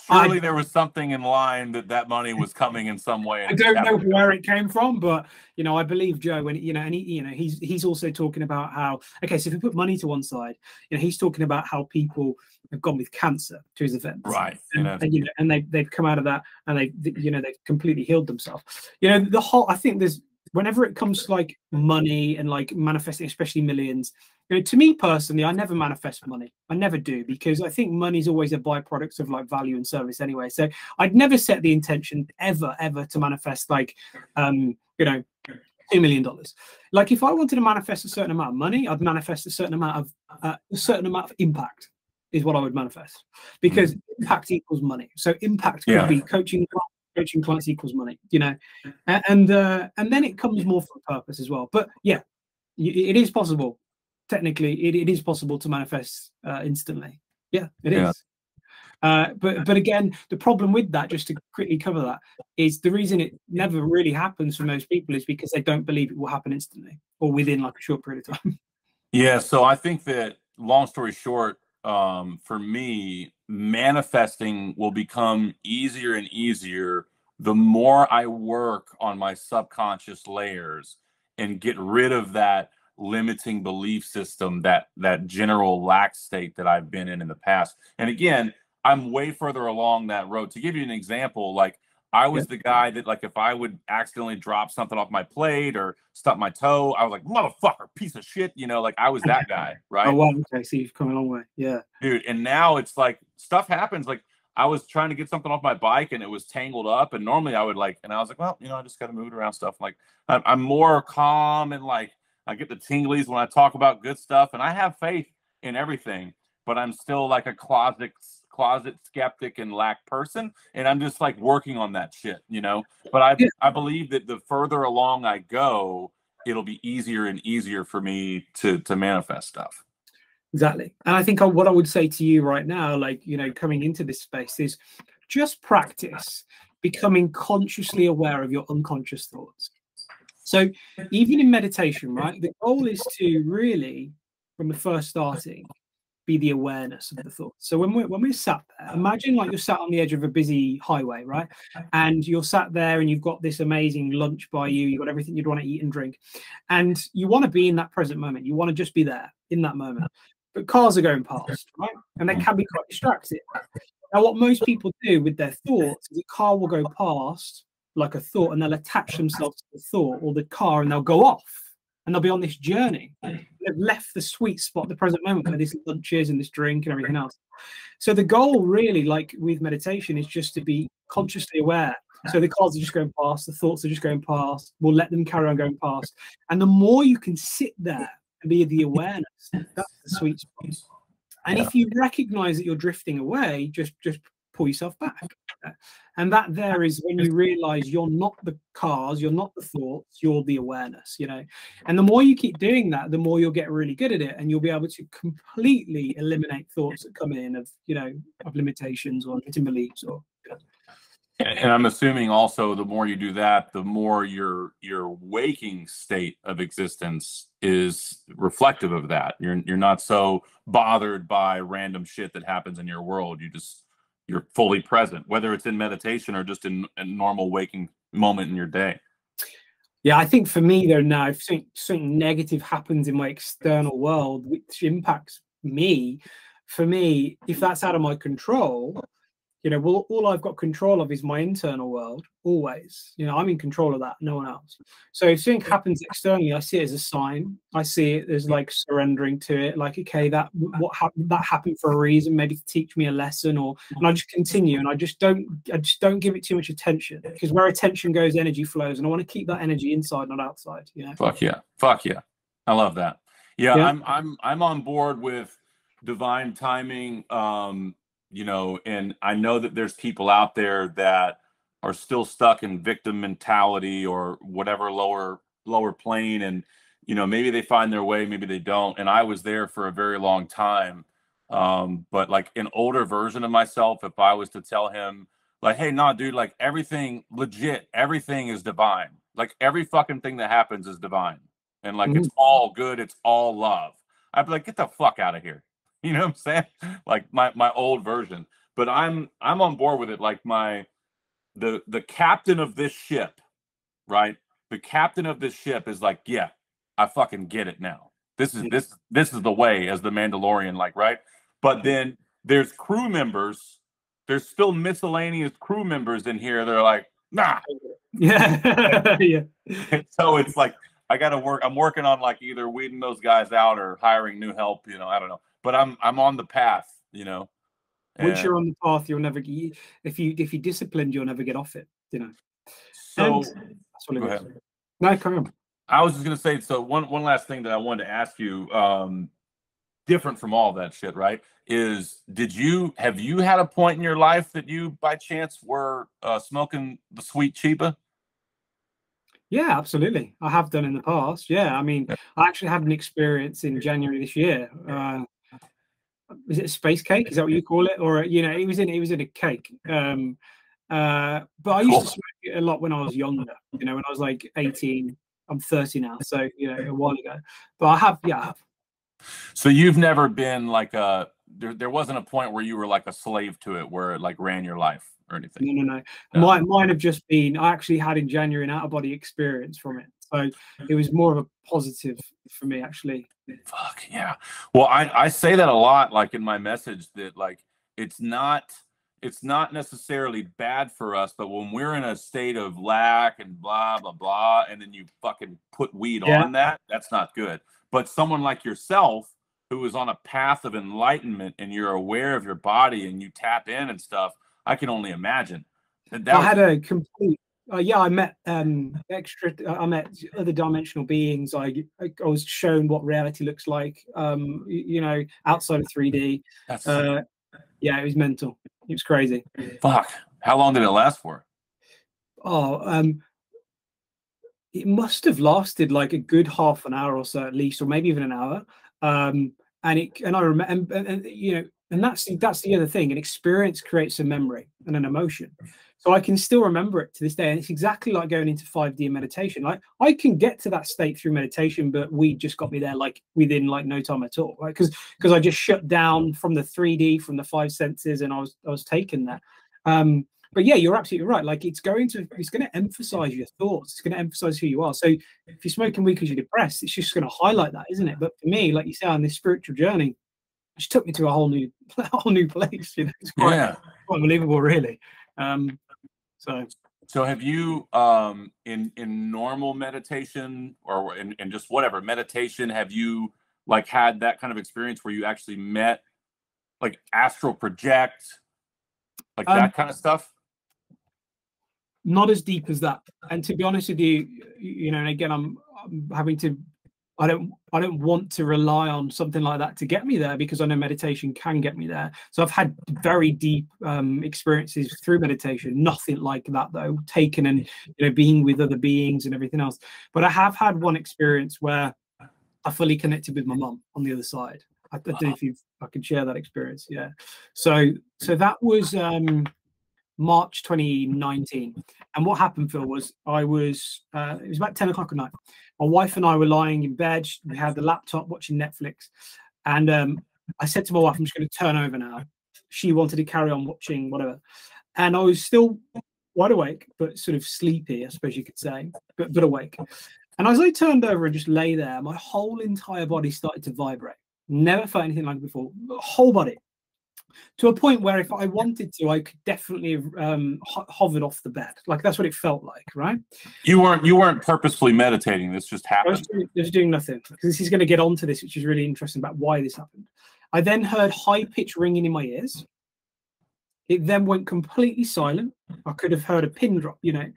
Surely there was something in line that money was coming in some way. I don't know where it came from, but you know, I believe Joe, and you know, and he, you know, he's also talking about how, okay, so if we put money to one side, you know, he's talking about how people have gone with cancer to his events, right? And, you know, and they've come out of that, and they've completely healed themselves. You know, the whole, I think there's, whenever it comes to like money and like manifesting, especially millions, you know, to me personally, I never manifest money. I never do, because I think money is always a byproduct of like value and service anyway. So I'd never set the intention ever to manifest like, you know, $2 million. Like if I wanted to manifest a certain amount of money, I'd manifest a certain amount of impact is what I would manifest, because impact equals money. So impact could be coaching clients equals money, you know, and then it comes more for a purpose as well. But yeah, it is possible. Technically, it is possible to manifest instantly. Yeah, it is. But again, the problem with that, just to quickly cover that, is the reason it never really happens for most people is because they don't believe it will happen instantly or within like a short period of time. Yeah. So I think that, long story short, for me, manifesting will become easier and easier the more I work on my subconscious layers and get rid of that limiting belief system, that general lack state that I've been in the past. And again, I'm way further along that road. To give you an example, like I was the guy that, like, if I would accidentally drop something off my plate or stump my toe, I was like, motherfucker, piece of shit. You know, like I was that guy, right? Oh, wow. Okay. So you've come a long way. Yeah. Dude. And now it's like stuff happens. Like I was trying to get something off my bike and it was tangled up. And normally I would like, and I was like, well, you know, I just got to move it around stuff. Like I'm more calm and like I get the tinglies when I talk about good stuff. And I have faith in everything, but I'm still like a closet skeptic and lack person, and I'm just like working on that shit, you know. But I believe that the further along I go, it'll be easier and easier for me to manifest stuff. Exactly. And I think what I would say to you right now, like, you know, coming into this space, is just practice becoming consciously aware of your unconscious thoughts. So even in meditation, right, the goal is to really, from the first starting, be the awareness of the thoughts. So when we're sat there, imagine like you're sat on the edge of a busy highway, right? And you're sat there and you've got this amazing lunch by you, you've got everything you'd want to eat and drink, and you want to be in that present moment, you want to just be there in that moment. But cars are going past, right? And they can be quite distracted. Now what most people do with their thoughts is a car will go past like a thought, and they'll attach themselves to the thought or the car, and they'll go off. And they'll be on this journey. They've left the sweet spot, the present moment, where this lunch is and this drink and everything else. So the goal really, like with meditation, is just to be consciously aware. So the cars are just going past, the thoughts are just going past. We'll let them carry on going past. And the more you can sit there and be the awareness, that's the sweet spot. And if you recognize that you're drifting away, just pull yourself back. And that there is when you realize you're not the cars, you're not the thoughts, you're the awareness, you know. And the more you keep doing that, the more you'll get really good at it, and you'll be able to completely eliminate thoughts that come in of, you know, of limitations or limiting beliefs or, you know. And I'm assuming also the more you do that, the more your waking state of existence is reflective of that. You're not so bothered by random shit that happens in your world. You're fully present, whether it's in meditation or just in a normal waking moment in your day. Yeah, I think for me though, now if something negative happens in my external world, which impacts me, for me, if that's out of my control, you know, well, all I've got control of is my internal world always. You know, I'm in control of that, no one else. So if something happens externally, I see it as a sign. I see it as like surrendering to it, like, okay, that happened for a reason, maybe to teach me a lesson, or, and I just continue, and I just don't give it too much attention, because where attention goes, energy flows, and I want to keep that energy inside, not outside. You know? Fuck yeah. Fuck yeah. I love that. Yeah, yeah. I'm on board with divine timing. You know, and I know that there's people out there that are still stuck in victim mentality or whatever lower plane. And, you know, maybe they find their way, maybe they don't. And I was there for a very long time. But like an older version of myself, if I was to tell him like, hey, nah, dude, like everything legit, everything is divine. Like every fucking thing that happens is divine. And like, it's all good. It's all love. I'd be like, get the fuck out of here. You know what I'm saying? Like my old version, but I'm on board with it. Like the captain of this ship, right? The captain of this ship is like, yeah, I fucking get it now. This is the way, as the Mandalorian, like, right? But then there's crew members. There's still miscellaneous crew members in here. They're like, nah. Yeah. Yeah. And so it's like, I got to work. I'm working on like either weeding those guys out or hiring new help. You know, I don't know. But I'm on the path, you know. Once you're on the path, you'll never get. If you disciplined, you'll never get off it, you know. So that's what it is. No, come on. I was just gonna say. So one last thing that I wanted to ask you, different from all that shit, right? Is have you had a point in your life that you by chance were smoking the sweet Chiba? Yeah, absolutely. I have done in the past. Yeah, I mean, I actually had an experience in January this year. Was it a space cake? Is that what you call it? Or, you know, it was in a cake. But I used to smoke it a lot when I was younger, you know, when I was like 18. I'm 30 now, so, you know, a while ago. But I have, yeah. I have. So you've never been like there wasn't a point where you were like a slave to it, where it like ran your life or anything? No. Mine have just been, I actually had in January an out-of-body experience from it. So it was more of a positive for me, actually. Fuck, yeah. Well, I say that a lot, like in my message, that like it's not necessarily bad for us, but when we're in a state of lack and blah, blah, blah, and then you fucking put weed on that, that's not good. But someone like yourself who is on a path of enlightenment and you're aware of your body and you tap in and stuff, I can only imagine. I met other dimensional beings. I was shown what reality looks like, you know, outside of 3D. Yeah, it was mental. It was crazy. Fuck. How long did it last for? Oh, it must have lasted like a good half an hour or so at least, or maybe even an hour. And that's the other thing. An experience creates a memory and an emotion. So I can still remember it to this day. And it's exactly like going into 5D meditation. Like I can get to that state through meditation, but weed just got me there like within like no time at all. Right. Because I just shut down from the 3D, from the five senses, and I was taken there. But yeah, you're absolutely right. Like it's going to emphasize your thoughts. It's going to emphasize who you are. So if you're smoking weed because you're depressed, it's just going to highlight that, isn't it? But for me, like you say, on this spiritual journey, which took me to a whole new place. You know, it's quite unbelievable, really. So have you in normal meditation or in just whatever meditation, have you like had that kind of experience where you actually met like astral project, like that kind of stuff? Not as deep as that. And to be honest with you, you know, and again, I'm having to. I don't want to rely on something like that to get me there, because I know meditation can get me there. So I've had very deep experiences through meditation. Nothing like that though, taken and, you know, being with other beings and everything else. But I have had one experience where I fully connected with my mum on the other side. I don't know if I can share that experience. Yeah. So that was March 2019. And what happened, Phil, was it was about 10 o'clock at night. My wife and I were lying in bed. We had the laptop watching Netflix. And I said to my wife, I'm just going to turn over now. She wanted to carry on watching whatever. And I was still wide awake, but sort of sleepy, I suppose you could say, but awake. And as I turned over and just lay there, my whole entire body started to vibrate. Never felt anything like it before. Whole body. To a point where if I wanted to, I could definitely have hovered off the bed. Like, that's what it felt like, right? You weren't purposefully meditating. This just happened. I was doing nothing. Because this is going to get onto this, which is really interesting about why this happened. I then heard high-pitched ringing in my ears. It then went completely silent. I could have heard a pin drop, you know.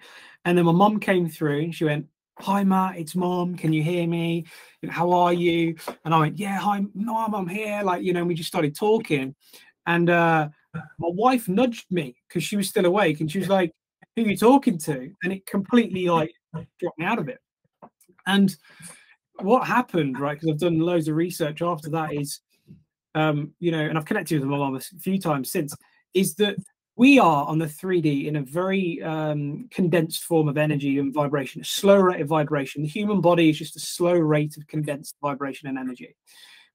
And then my mum came through and she went, "Hi, Matt, it's Mom. Can you hear me? How are you?" And I went, "Yeah, hi, Mom, I'm here." Like, you know, we just started talking. And my wife nudged me because she was still awake, and she was like, "Who are you talking to?" And it completely like dropped me out of it. And what happened, right? Because I've done loads of research after that is, you know, and I've connected with my mom a few times since, is that we are on the 3D in a very condensed form of energy and vibration, a slow rate of vibration. The human body is just a slow rate of condensed vibration and energy.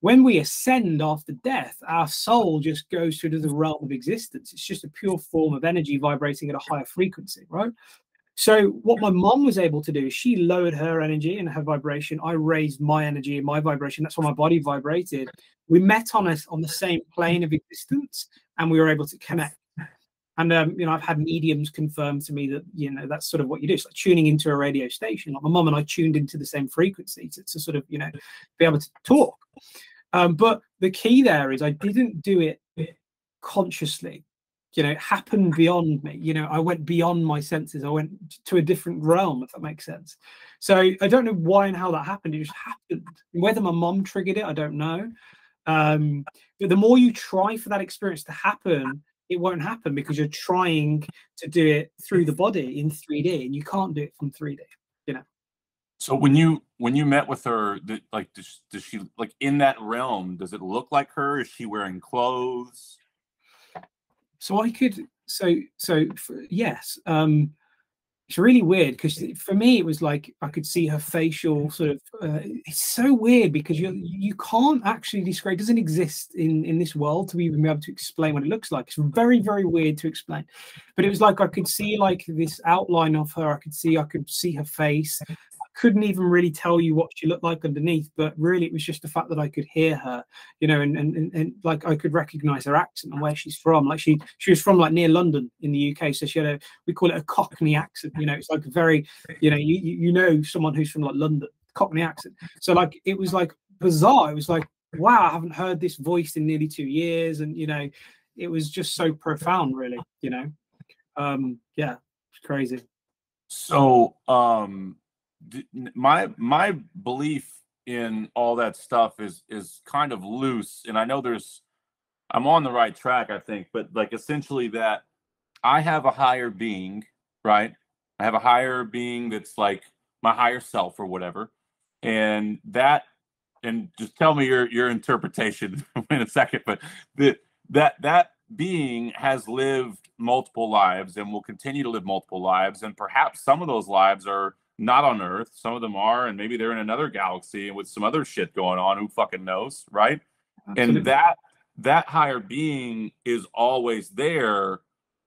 When we ascend after death, our soul just goes through to the realm of existence. It's just a pure form of energy vibrating at a higher frequency, right? So what my mom was able to do is she lowered her energy and her vibration. I raised my energy and my vibration. That's why my body vibrated. We met on the same plane of existence, and we were able to connect. And, you know, I've had mediums confirm to me that, you know, that's sort of what you do. It's like tuning into a radio station. Like my mum and I tuned into the same frequency to sort of, you know, be able to talk. But the key there is I didn't do it consciously. You know, it happened beyond me. You know, I went beyond my senses. I went to a different realm, if that makes sense. So I don't know why and how that happened. It just happened. Whether my mum triggered it, I don't know. But the more you try for that experience to happen, it won't happen because you're trying to do it through the body in 3D, and you can't do it from 3D, you know. So when you met with her, like, does she, like, in that realm, does it look like her? Is she wearing clothes? So I could, yes. It's really weird because for me, it was like I could see her facial sort of, it's so weird because you can't actually describe, it doesn't exist in this world to even be able to explain what it looks like. It's very, very weird to explain. But it was like I could see like this outline of her. I could see her face. I couldn't even really tell you what she looked like underneath, but really it was just the fact that I could hear her, you know, and like I could recognize her accent and where she's from. Like she was from like near London in the UK. So she had we call it a Cockney accent. You know, it's like very, you know, you know someone who's from like London, Cockney accent. So like it was like bizarre. It was like, wow, I haven't heard this voice in nearly 2 years, and you know, it was just so profound, really. You know, yeah, it's crazy. So my belief in all that stuff is kind of loose, and I know I'm on the right track, I think, but like essentially that I have a higher being, right? I have a higher being that's like my higher self or whatever. And that, and just tell me your interpretation in a second, but that being has lived multiple lives and will continue to live multiple lives. And perhaps some of those lives are not on Earth. Some of them are, and maybe they're in another galaxy with some other shit going on. Who fucking knows, right? Absolutely. And that higher being is always there.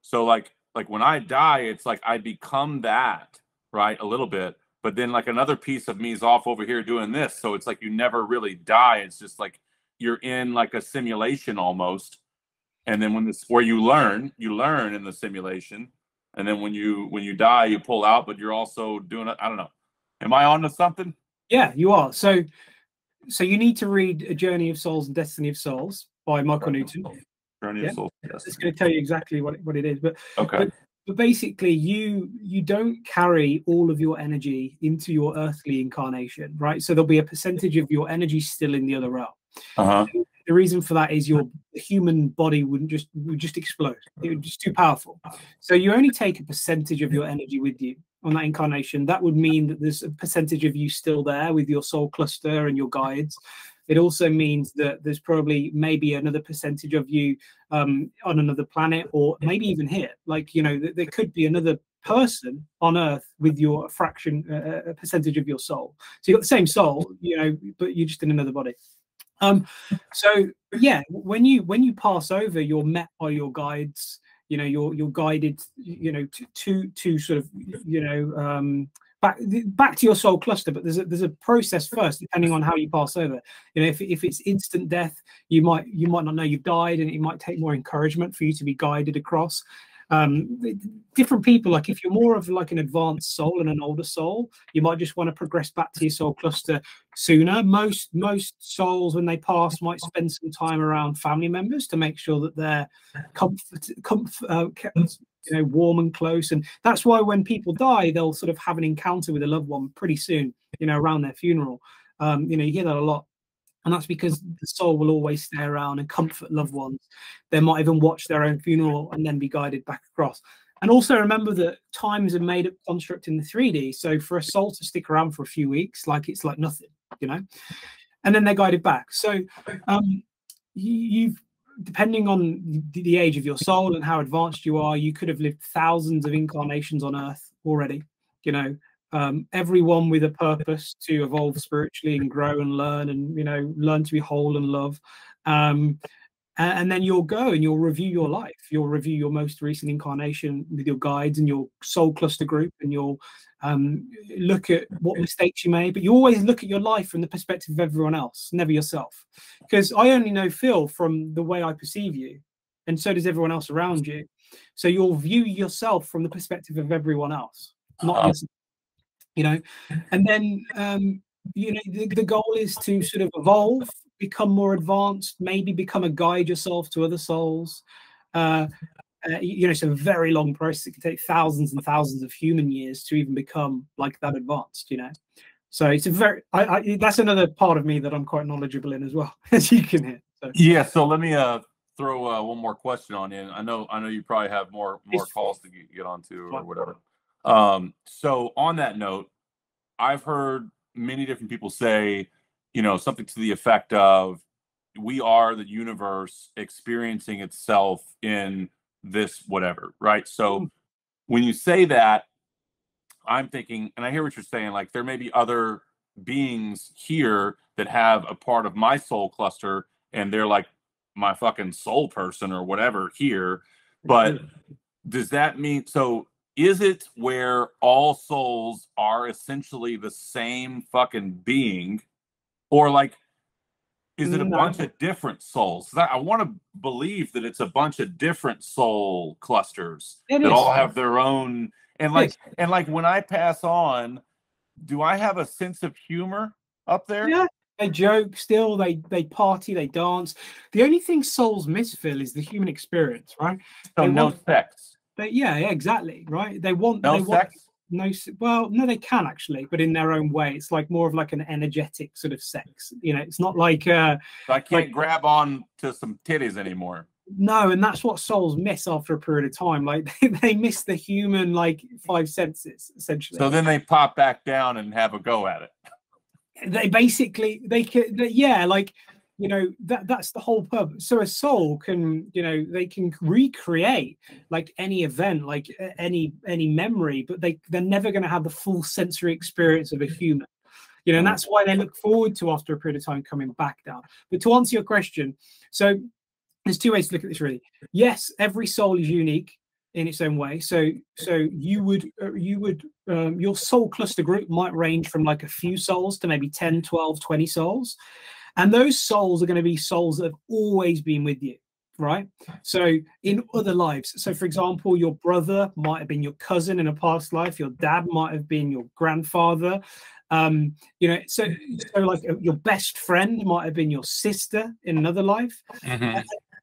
So like when I die, it's like I become that, right? A little bit, but then like another piece of me is off over here doing this. So it's like you never really die. It's just like you're in like a simulation almost. And then where you learn in the simulation. And then when you die, you pull out, but you're also doing it. I don't know. Am I on to something? Yeah, you are. So you need to read A Journey of Souls and Destiny of Souls by Michael Newton. Journey of Souls. Yes. It's going to tell you exactly what it is, but okay. But basically, you don't carry all of your energy into your earthly incarnation, right? So there'll be a percentage of your energy still in the other realm. Uh-huh. The reason for that is your human body would just explode. It would just too powerful. So you only take a percentage of your energy with you on that incarnation. That would mean that there's a percentage of you still there with your soul cluster and your guides. It also means that there's probably maybe another percentage of you on another planet, or maybe even here. Like, you know, there could be another person on Earth with your fraction, a percentage of your soul. So you've got the same soul, you know, but you're just in another body. So yeah, when you pass over, you're met by your guides. you know, you're guided, you know, to sort of, you know, back to your soul cluster. But there's a process first, depending on how you pass over. You know, if it's instant death, you might not know you've died, and it might take more encouragement for you to be guided across. Different people, like if you're more of like an advanced soul and an older soul, you might just want to progress back to your soul cluster sooner. Most souls, when they pass, might spend some time around family members to make sure that they're kept, you know, warm and close. And that's why when people die, they'll sort of have an encounter with a loved one pretty soon, you know, around their funeral. You know, you hear that a lot. And that's because the soul will always stay around and comfort loved ones. They might even watch their own funeral and then be guided back across. And also remember that time is a made-up construct in the 3D. So for a soul to stick around for a few weeks, like it's like nothing, you know. And then they're guided back. So you've, depending on the age of your soul and how advanced you are, you could have lived thousands of incarnations on Earth already, you know. Everyone with a purpose to evolve spiritually and grow and learn, and, you know, learn to be whole and love. And then you'll go and you'll review your life. You'll review your most recent incarnation with your guides and your soul cluster group, and you'll look at what mistakes you made. But you always look at your life from the perspective of everyone else, never yourself. Because I only know Phil from the way I perceive you, and so does everyone else around you. So you'll view yourself from the perspective of everyone else, not yourself. You know, and then, you know, the goal is to sort of evolve, become more advanced, maybe become a guide yourself to other souls. You know, it's a very long process. It can take thousands and thousands of human years to even become like that advanced, you know. So it's a very, that's another part of me that I'm quite knowledgeable in as well, as you can hear. So. Yeah. So let me throw one more question on in. I know you probably have more calls to get onto or whatever. So on that note, I've heard many different people say, you know, something to the effect of, we are the universe experiencing itself in this whatever, right? So when you say that, I'm thinking, and I hear what you're saying, like there may be other beings here that have a part of my soul cluster, and they're like my fucking soul person or whatever here. But does that mean, so is it where all souls are essentially the same fucking being, or like, is it a bunch of different souls? I want to believe that it's a bunch of different soul clusters that all have their own. And like, when I pass on, do I have a sense of humor up there? Yeah. They joke still, they party, they dance. The only thing souls miss, Phil, is the human experience, right? So no sex. Yeah, exactly, right? They want no sex. No, they can actually, but in their own way. It's like more of like an energetic sort of sex. You know, it's not like I can't like, grab on to some titties anymore. No, and that's what souls miss after a period of time. Like they miss the human like five senses essentially. So then they pop back down and have a go at it. They basically like. You know, that's the whole purpose. So a soul can, you know, they can recreate like any event, like any memory, but they're never going to have the full sensory experience of a human, you know. And that's why they look forward to, after a period of time, coming back down. But to answer your question, so there's two ways to look at this really. Yes, every soul is unique in its own way. So your soul cluster group might range from like a few souls to maybe 10, 12, 20 souls. And those souls are going to be souls that have always been with you, right? So in other lives. So, for example, your brother might have been your cousin in a past life. Your dad might have been your grandfather. You know, so like your best friend might have been your sister in another life. Mm-hmm.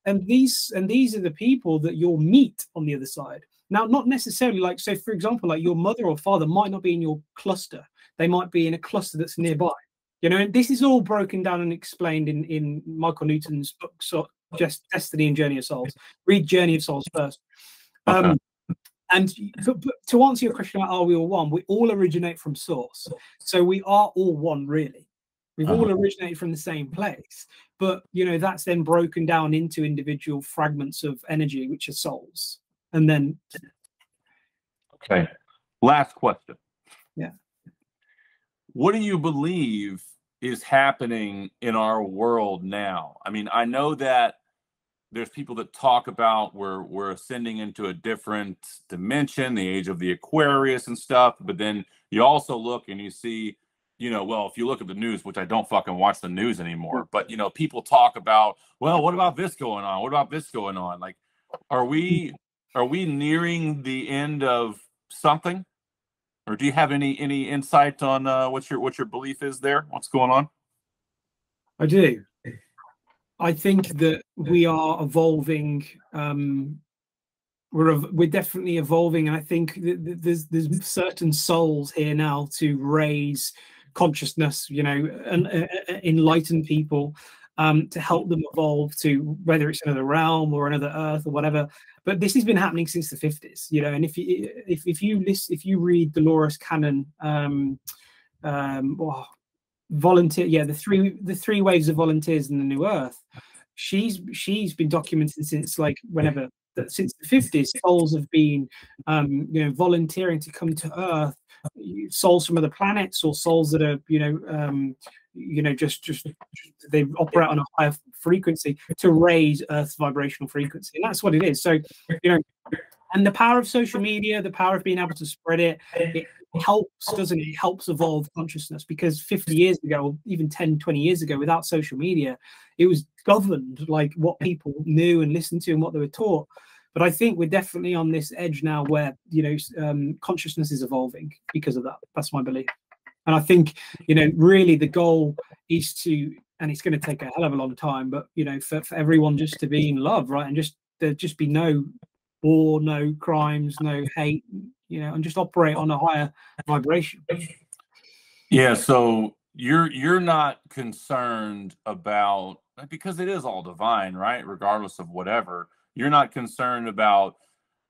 And these are the people that you'll meet on the other side. Now, not necessarily like, so, for example, like your mother or father might not be in your cluster. They might be in a cluster that's nearby. You know, and this is all broken down and explained in Michael Newton's book, so just Destiny and Journey of Souls. Read Journey of Souls first. And to answer your question about are we all one, we all originate from source. So we are all one, really. We've all originated from the same place. But, you know, that's then broken down into individual fragments of energy, which are souls. And then... Okay. Last question. Yeah. What do you believe is happening in our world now? I mean, I know that there's people that talk about we're ascending into a different dimension, the age of the Aquarius and stuff. But then you also look and you see, you know, well, if you look at the news, which I don't fucking watch the news anymore, but, you know, people talk about, well, what about this going on? What about this going on? Like, are we nearing the end of something? Or do you have any insight on what your belief is there? What's going on? I do. I think that we are evolving. We're definitely evolving, and I think that there's certain souls here now to raise consciousness, you know, and enlighten people to help them evolve to whether it's another realm or another Earth or whatever. But this has been happening since the 50s, you know. And if you read Dolores Cannon, the three waves of volunteers in the New Earth, she's been documented since like whenever, since the 50s, souls have been volunteering to come to Earth, souls from other planets or souls that are they operate on a higher frequency to raise Earth's vibrational frequency. And that's what it is. So, you know, and the power of social media, the power of being able to spread it, it helps, doesn't it? It helps evolve consciousness, because 50 years ago, even 10, 20 years ago, without social media, it was governed like what people knew and listened to and what they were taught. But I think we're definitely on this edge now where, you know, consciousness is evolving because of that. That's my belief. And I think, you know, really the goal is to, and it's going to take a hell of a long time, but, you know, for everyone just to be in love, right? And just there just be no war, no crimes, no hate, you know, and just operate on a higher vibration. Yeah. So you're not concerned about, because it is all divine, right? Regardless of whatever, you're not concerned about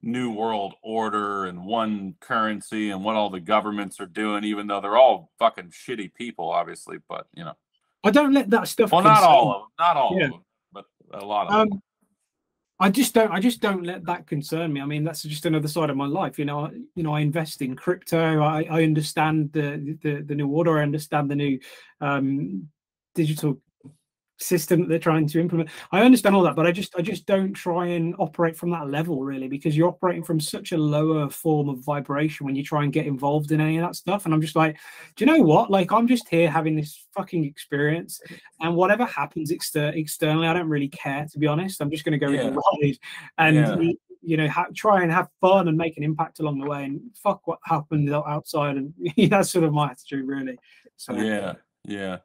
New World Order and one currency and what all the governments are doing, even though they're all fucking shitty people, obviously. But, you know, I don't let that stuff. Well, not all of them, but a lot of them. I just don't let that concern me. I mean, that's just another side of my life. You know, I invest in crypto. I understand the new order. I understand the new digital system that they're trying to implement. I understand all that, but I just don't try and operate from that level, really, because you're operating from such a lower form of vibration when you try and get involved in any of that stuff. And I'm just like, do you know what? Like, I'm just here having this fucking experience, and whatever happens externally, I don't really care, to be honest. I'm just going to go with the ride and you know, try and have fun and make an impact along the way, and fuck what happened outside. And that's sort of my attitude, really. So yeah.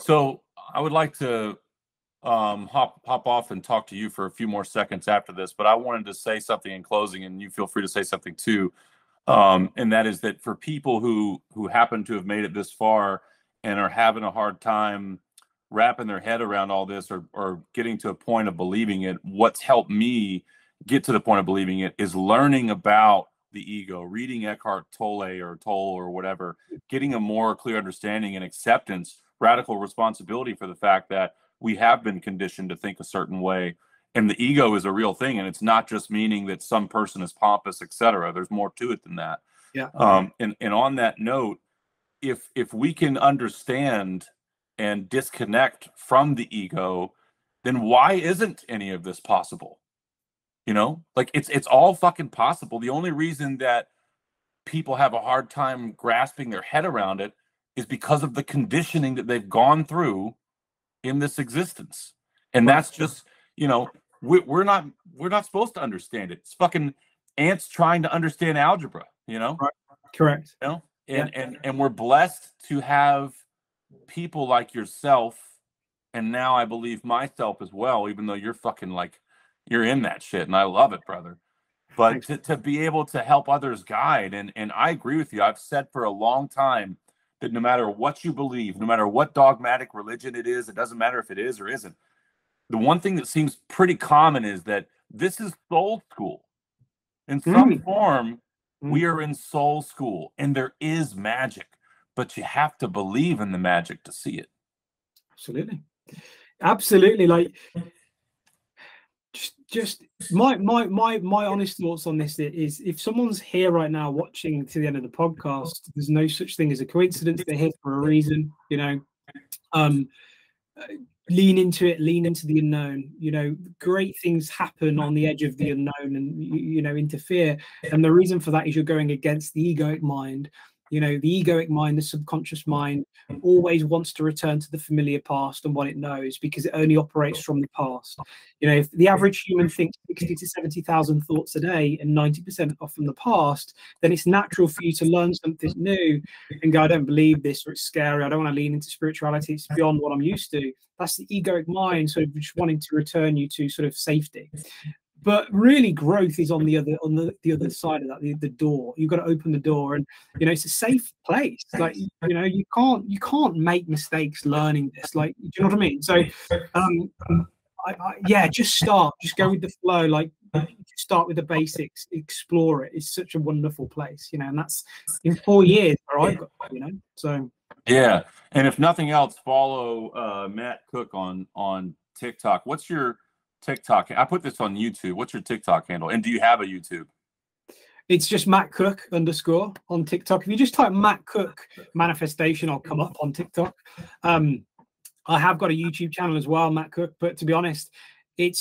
So I would like to hop off and talk to you for a few more seconds after this, but I wanted to say something in closing, and you feel free to say something too. And that is that for people who happen to have made it this far and are having a hard time wrapping their head around all this, or getting to a point of believing it, what's helped me get to the point of believing it is learning about the ego, reading Eckhart Tolle or whatever, getting a more clear understanding and acceptance, radical responsibility for the fact that we have been conditioned to think a certain way, and the ego is a real thing, and it's not just meaning that some person is pompous, etc. There's more to it than that. And on that note, if we can understand and disconnect from the ego, then why isn't any of this possible? You know, like, it's all fucking possible. The only reason that people have a hard time grasping their head around it is because of the conditioning that they've gone through in this existence. And that's just, you know, we're not supposed to understand it. It's fucking ants trying to understand algebra, you know? Right. Correct. You know? And we're blessed to have people like yourself, and now I believe myself as well, even though you're fucking like, you're in that shit, and I love it, brother. But to be able to help others guide, and I agree with you. I've said for a long time that no matter what you believe, no matter what dogmatic religion it is, it doesn't matter if it is or isn't. The one thing that seems pretty common is that this is soul school. In some form, we are in soul school, and there is magic, but you have to believe in the magic to see it. Absolutely. Absolutely. Like, just my honest thoughts on this is, if someone's here right now watching to the end of the podcast, there's no such thing as a coincidence. They're here for a reason, you know. lean into it, lean into the unknown. You know, great things happen on the edge of the unknown and, you know, interfere. And the reason for that is you're going against the egoic mind. You know, the egoic mind, the subconscious mind, always wants to return to the familiar past and what it knows, because it only operates from the past. You know, if the average human thinks 60 to 70,000 thoughts a day and 90% are from the past, then it's natural for you to learn something new and go, I don't believe this, or it's scary, I don't want to lean into spirituality, it's beyond what I'm used to. That's the egoic mind sort of just wanting to return you to sort of safety. But really, growth is on the other other side of that, the door. You've got to open the door, and you know, it's a safe place. Like, you know, you can't make mistakes learning this. Like, do you know what I mean? So, yeah, just start. Just go with the flow. Like, start with the basics. Explore it. It's such a wonderful place, you know. And that's in 4 years where I've got, you know. So yeah, and if nothing else, follow Matt Cooke on TikTok. What's your TikTok? I put this on YouTube. What's your TikTok handle? And do you have a YouTube? It's just Matt Cooke _ on TikTok. If you just type Matt Cooke manifestation, I'll come up on TikTok. I have got a YouTube channel as well, Matt Cooke. But to be honest, I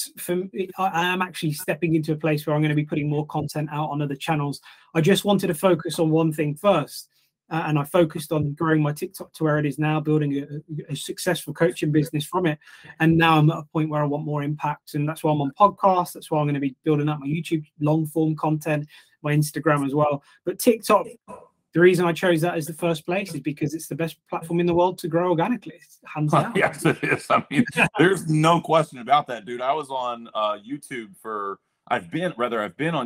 am actually stepping into a place where I'm going to be putting more content out on other channels. I just wanted to focus on one thing first. And I focused on growing my TikTok to where it is now, building a successful coaching business from it. And now I'm at a point where I want more impact. And that's why I'm on podcasts. That's why I'm going to be building up my YouTube long form content, my Instagram as well. But TikTok, the reason I chose that as the first place is because it's the best platform in the world to grow organically. It's hands down. Yes, it is. I mean, there's no question about that, dude. I was on YouTube for, I've been on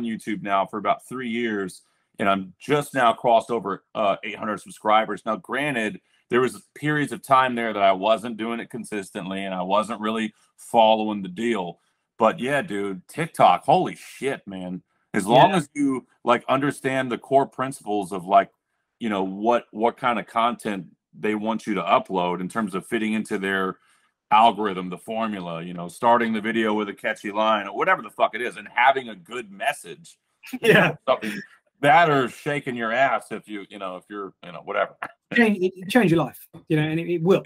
YouTube now for about 3 years. And I'm just now crossed over 800 subscribers. Now, granted, there was periods of time there that I wasn't doing it consistently and I wasn't really following the deal. But yeah, dude, TikTok, holy shit, man. As long as you like understand the core principles of like, you know, what kind of content they want you to upload in terms of fitting into their algorithm, the formula, you know, starting the video with a catchy line or whatever the fuck it is and having a good message. Yeah. That or shaking your ass if you know, whatever. Change your life, you know, and it will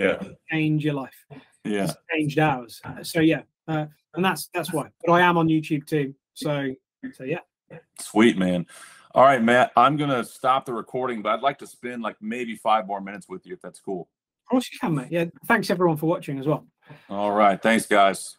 change your life. Yeah. It's changed ours. So yeah. And that's why. But I am on YouTube too. So yeah. Sweet, man. All right, Matt. I'm gonna stop the recording, but I'd like to spend like maybe 5 more minutes with you if that's cool. Of course you can, mate. Yeah. Thanks everyone for watching as well. All right. Thanks, guys.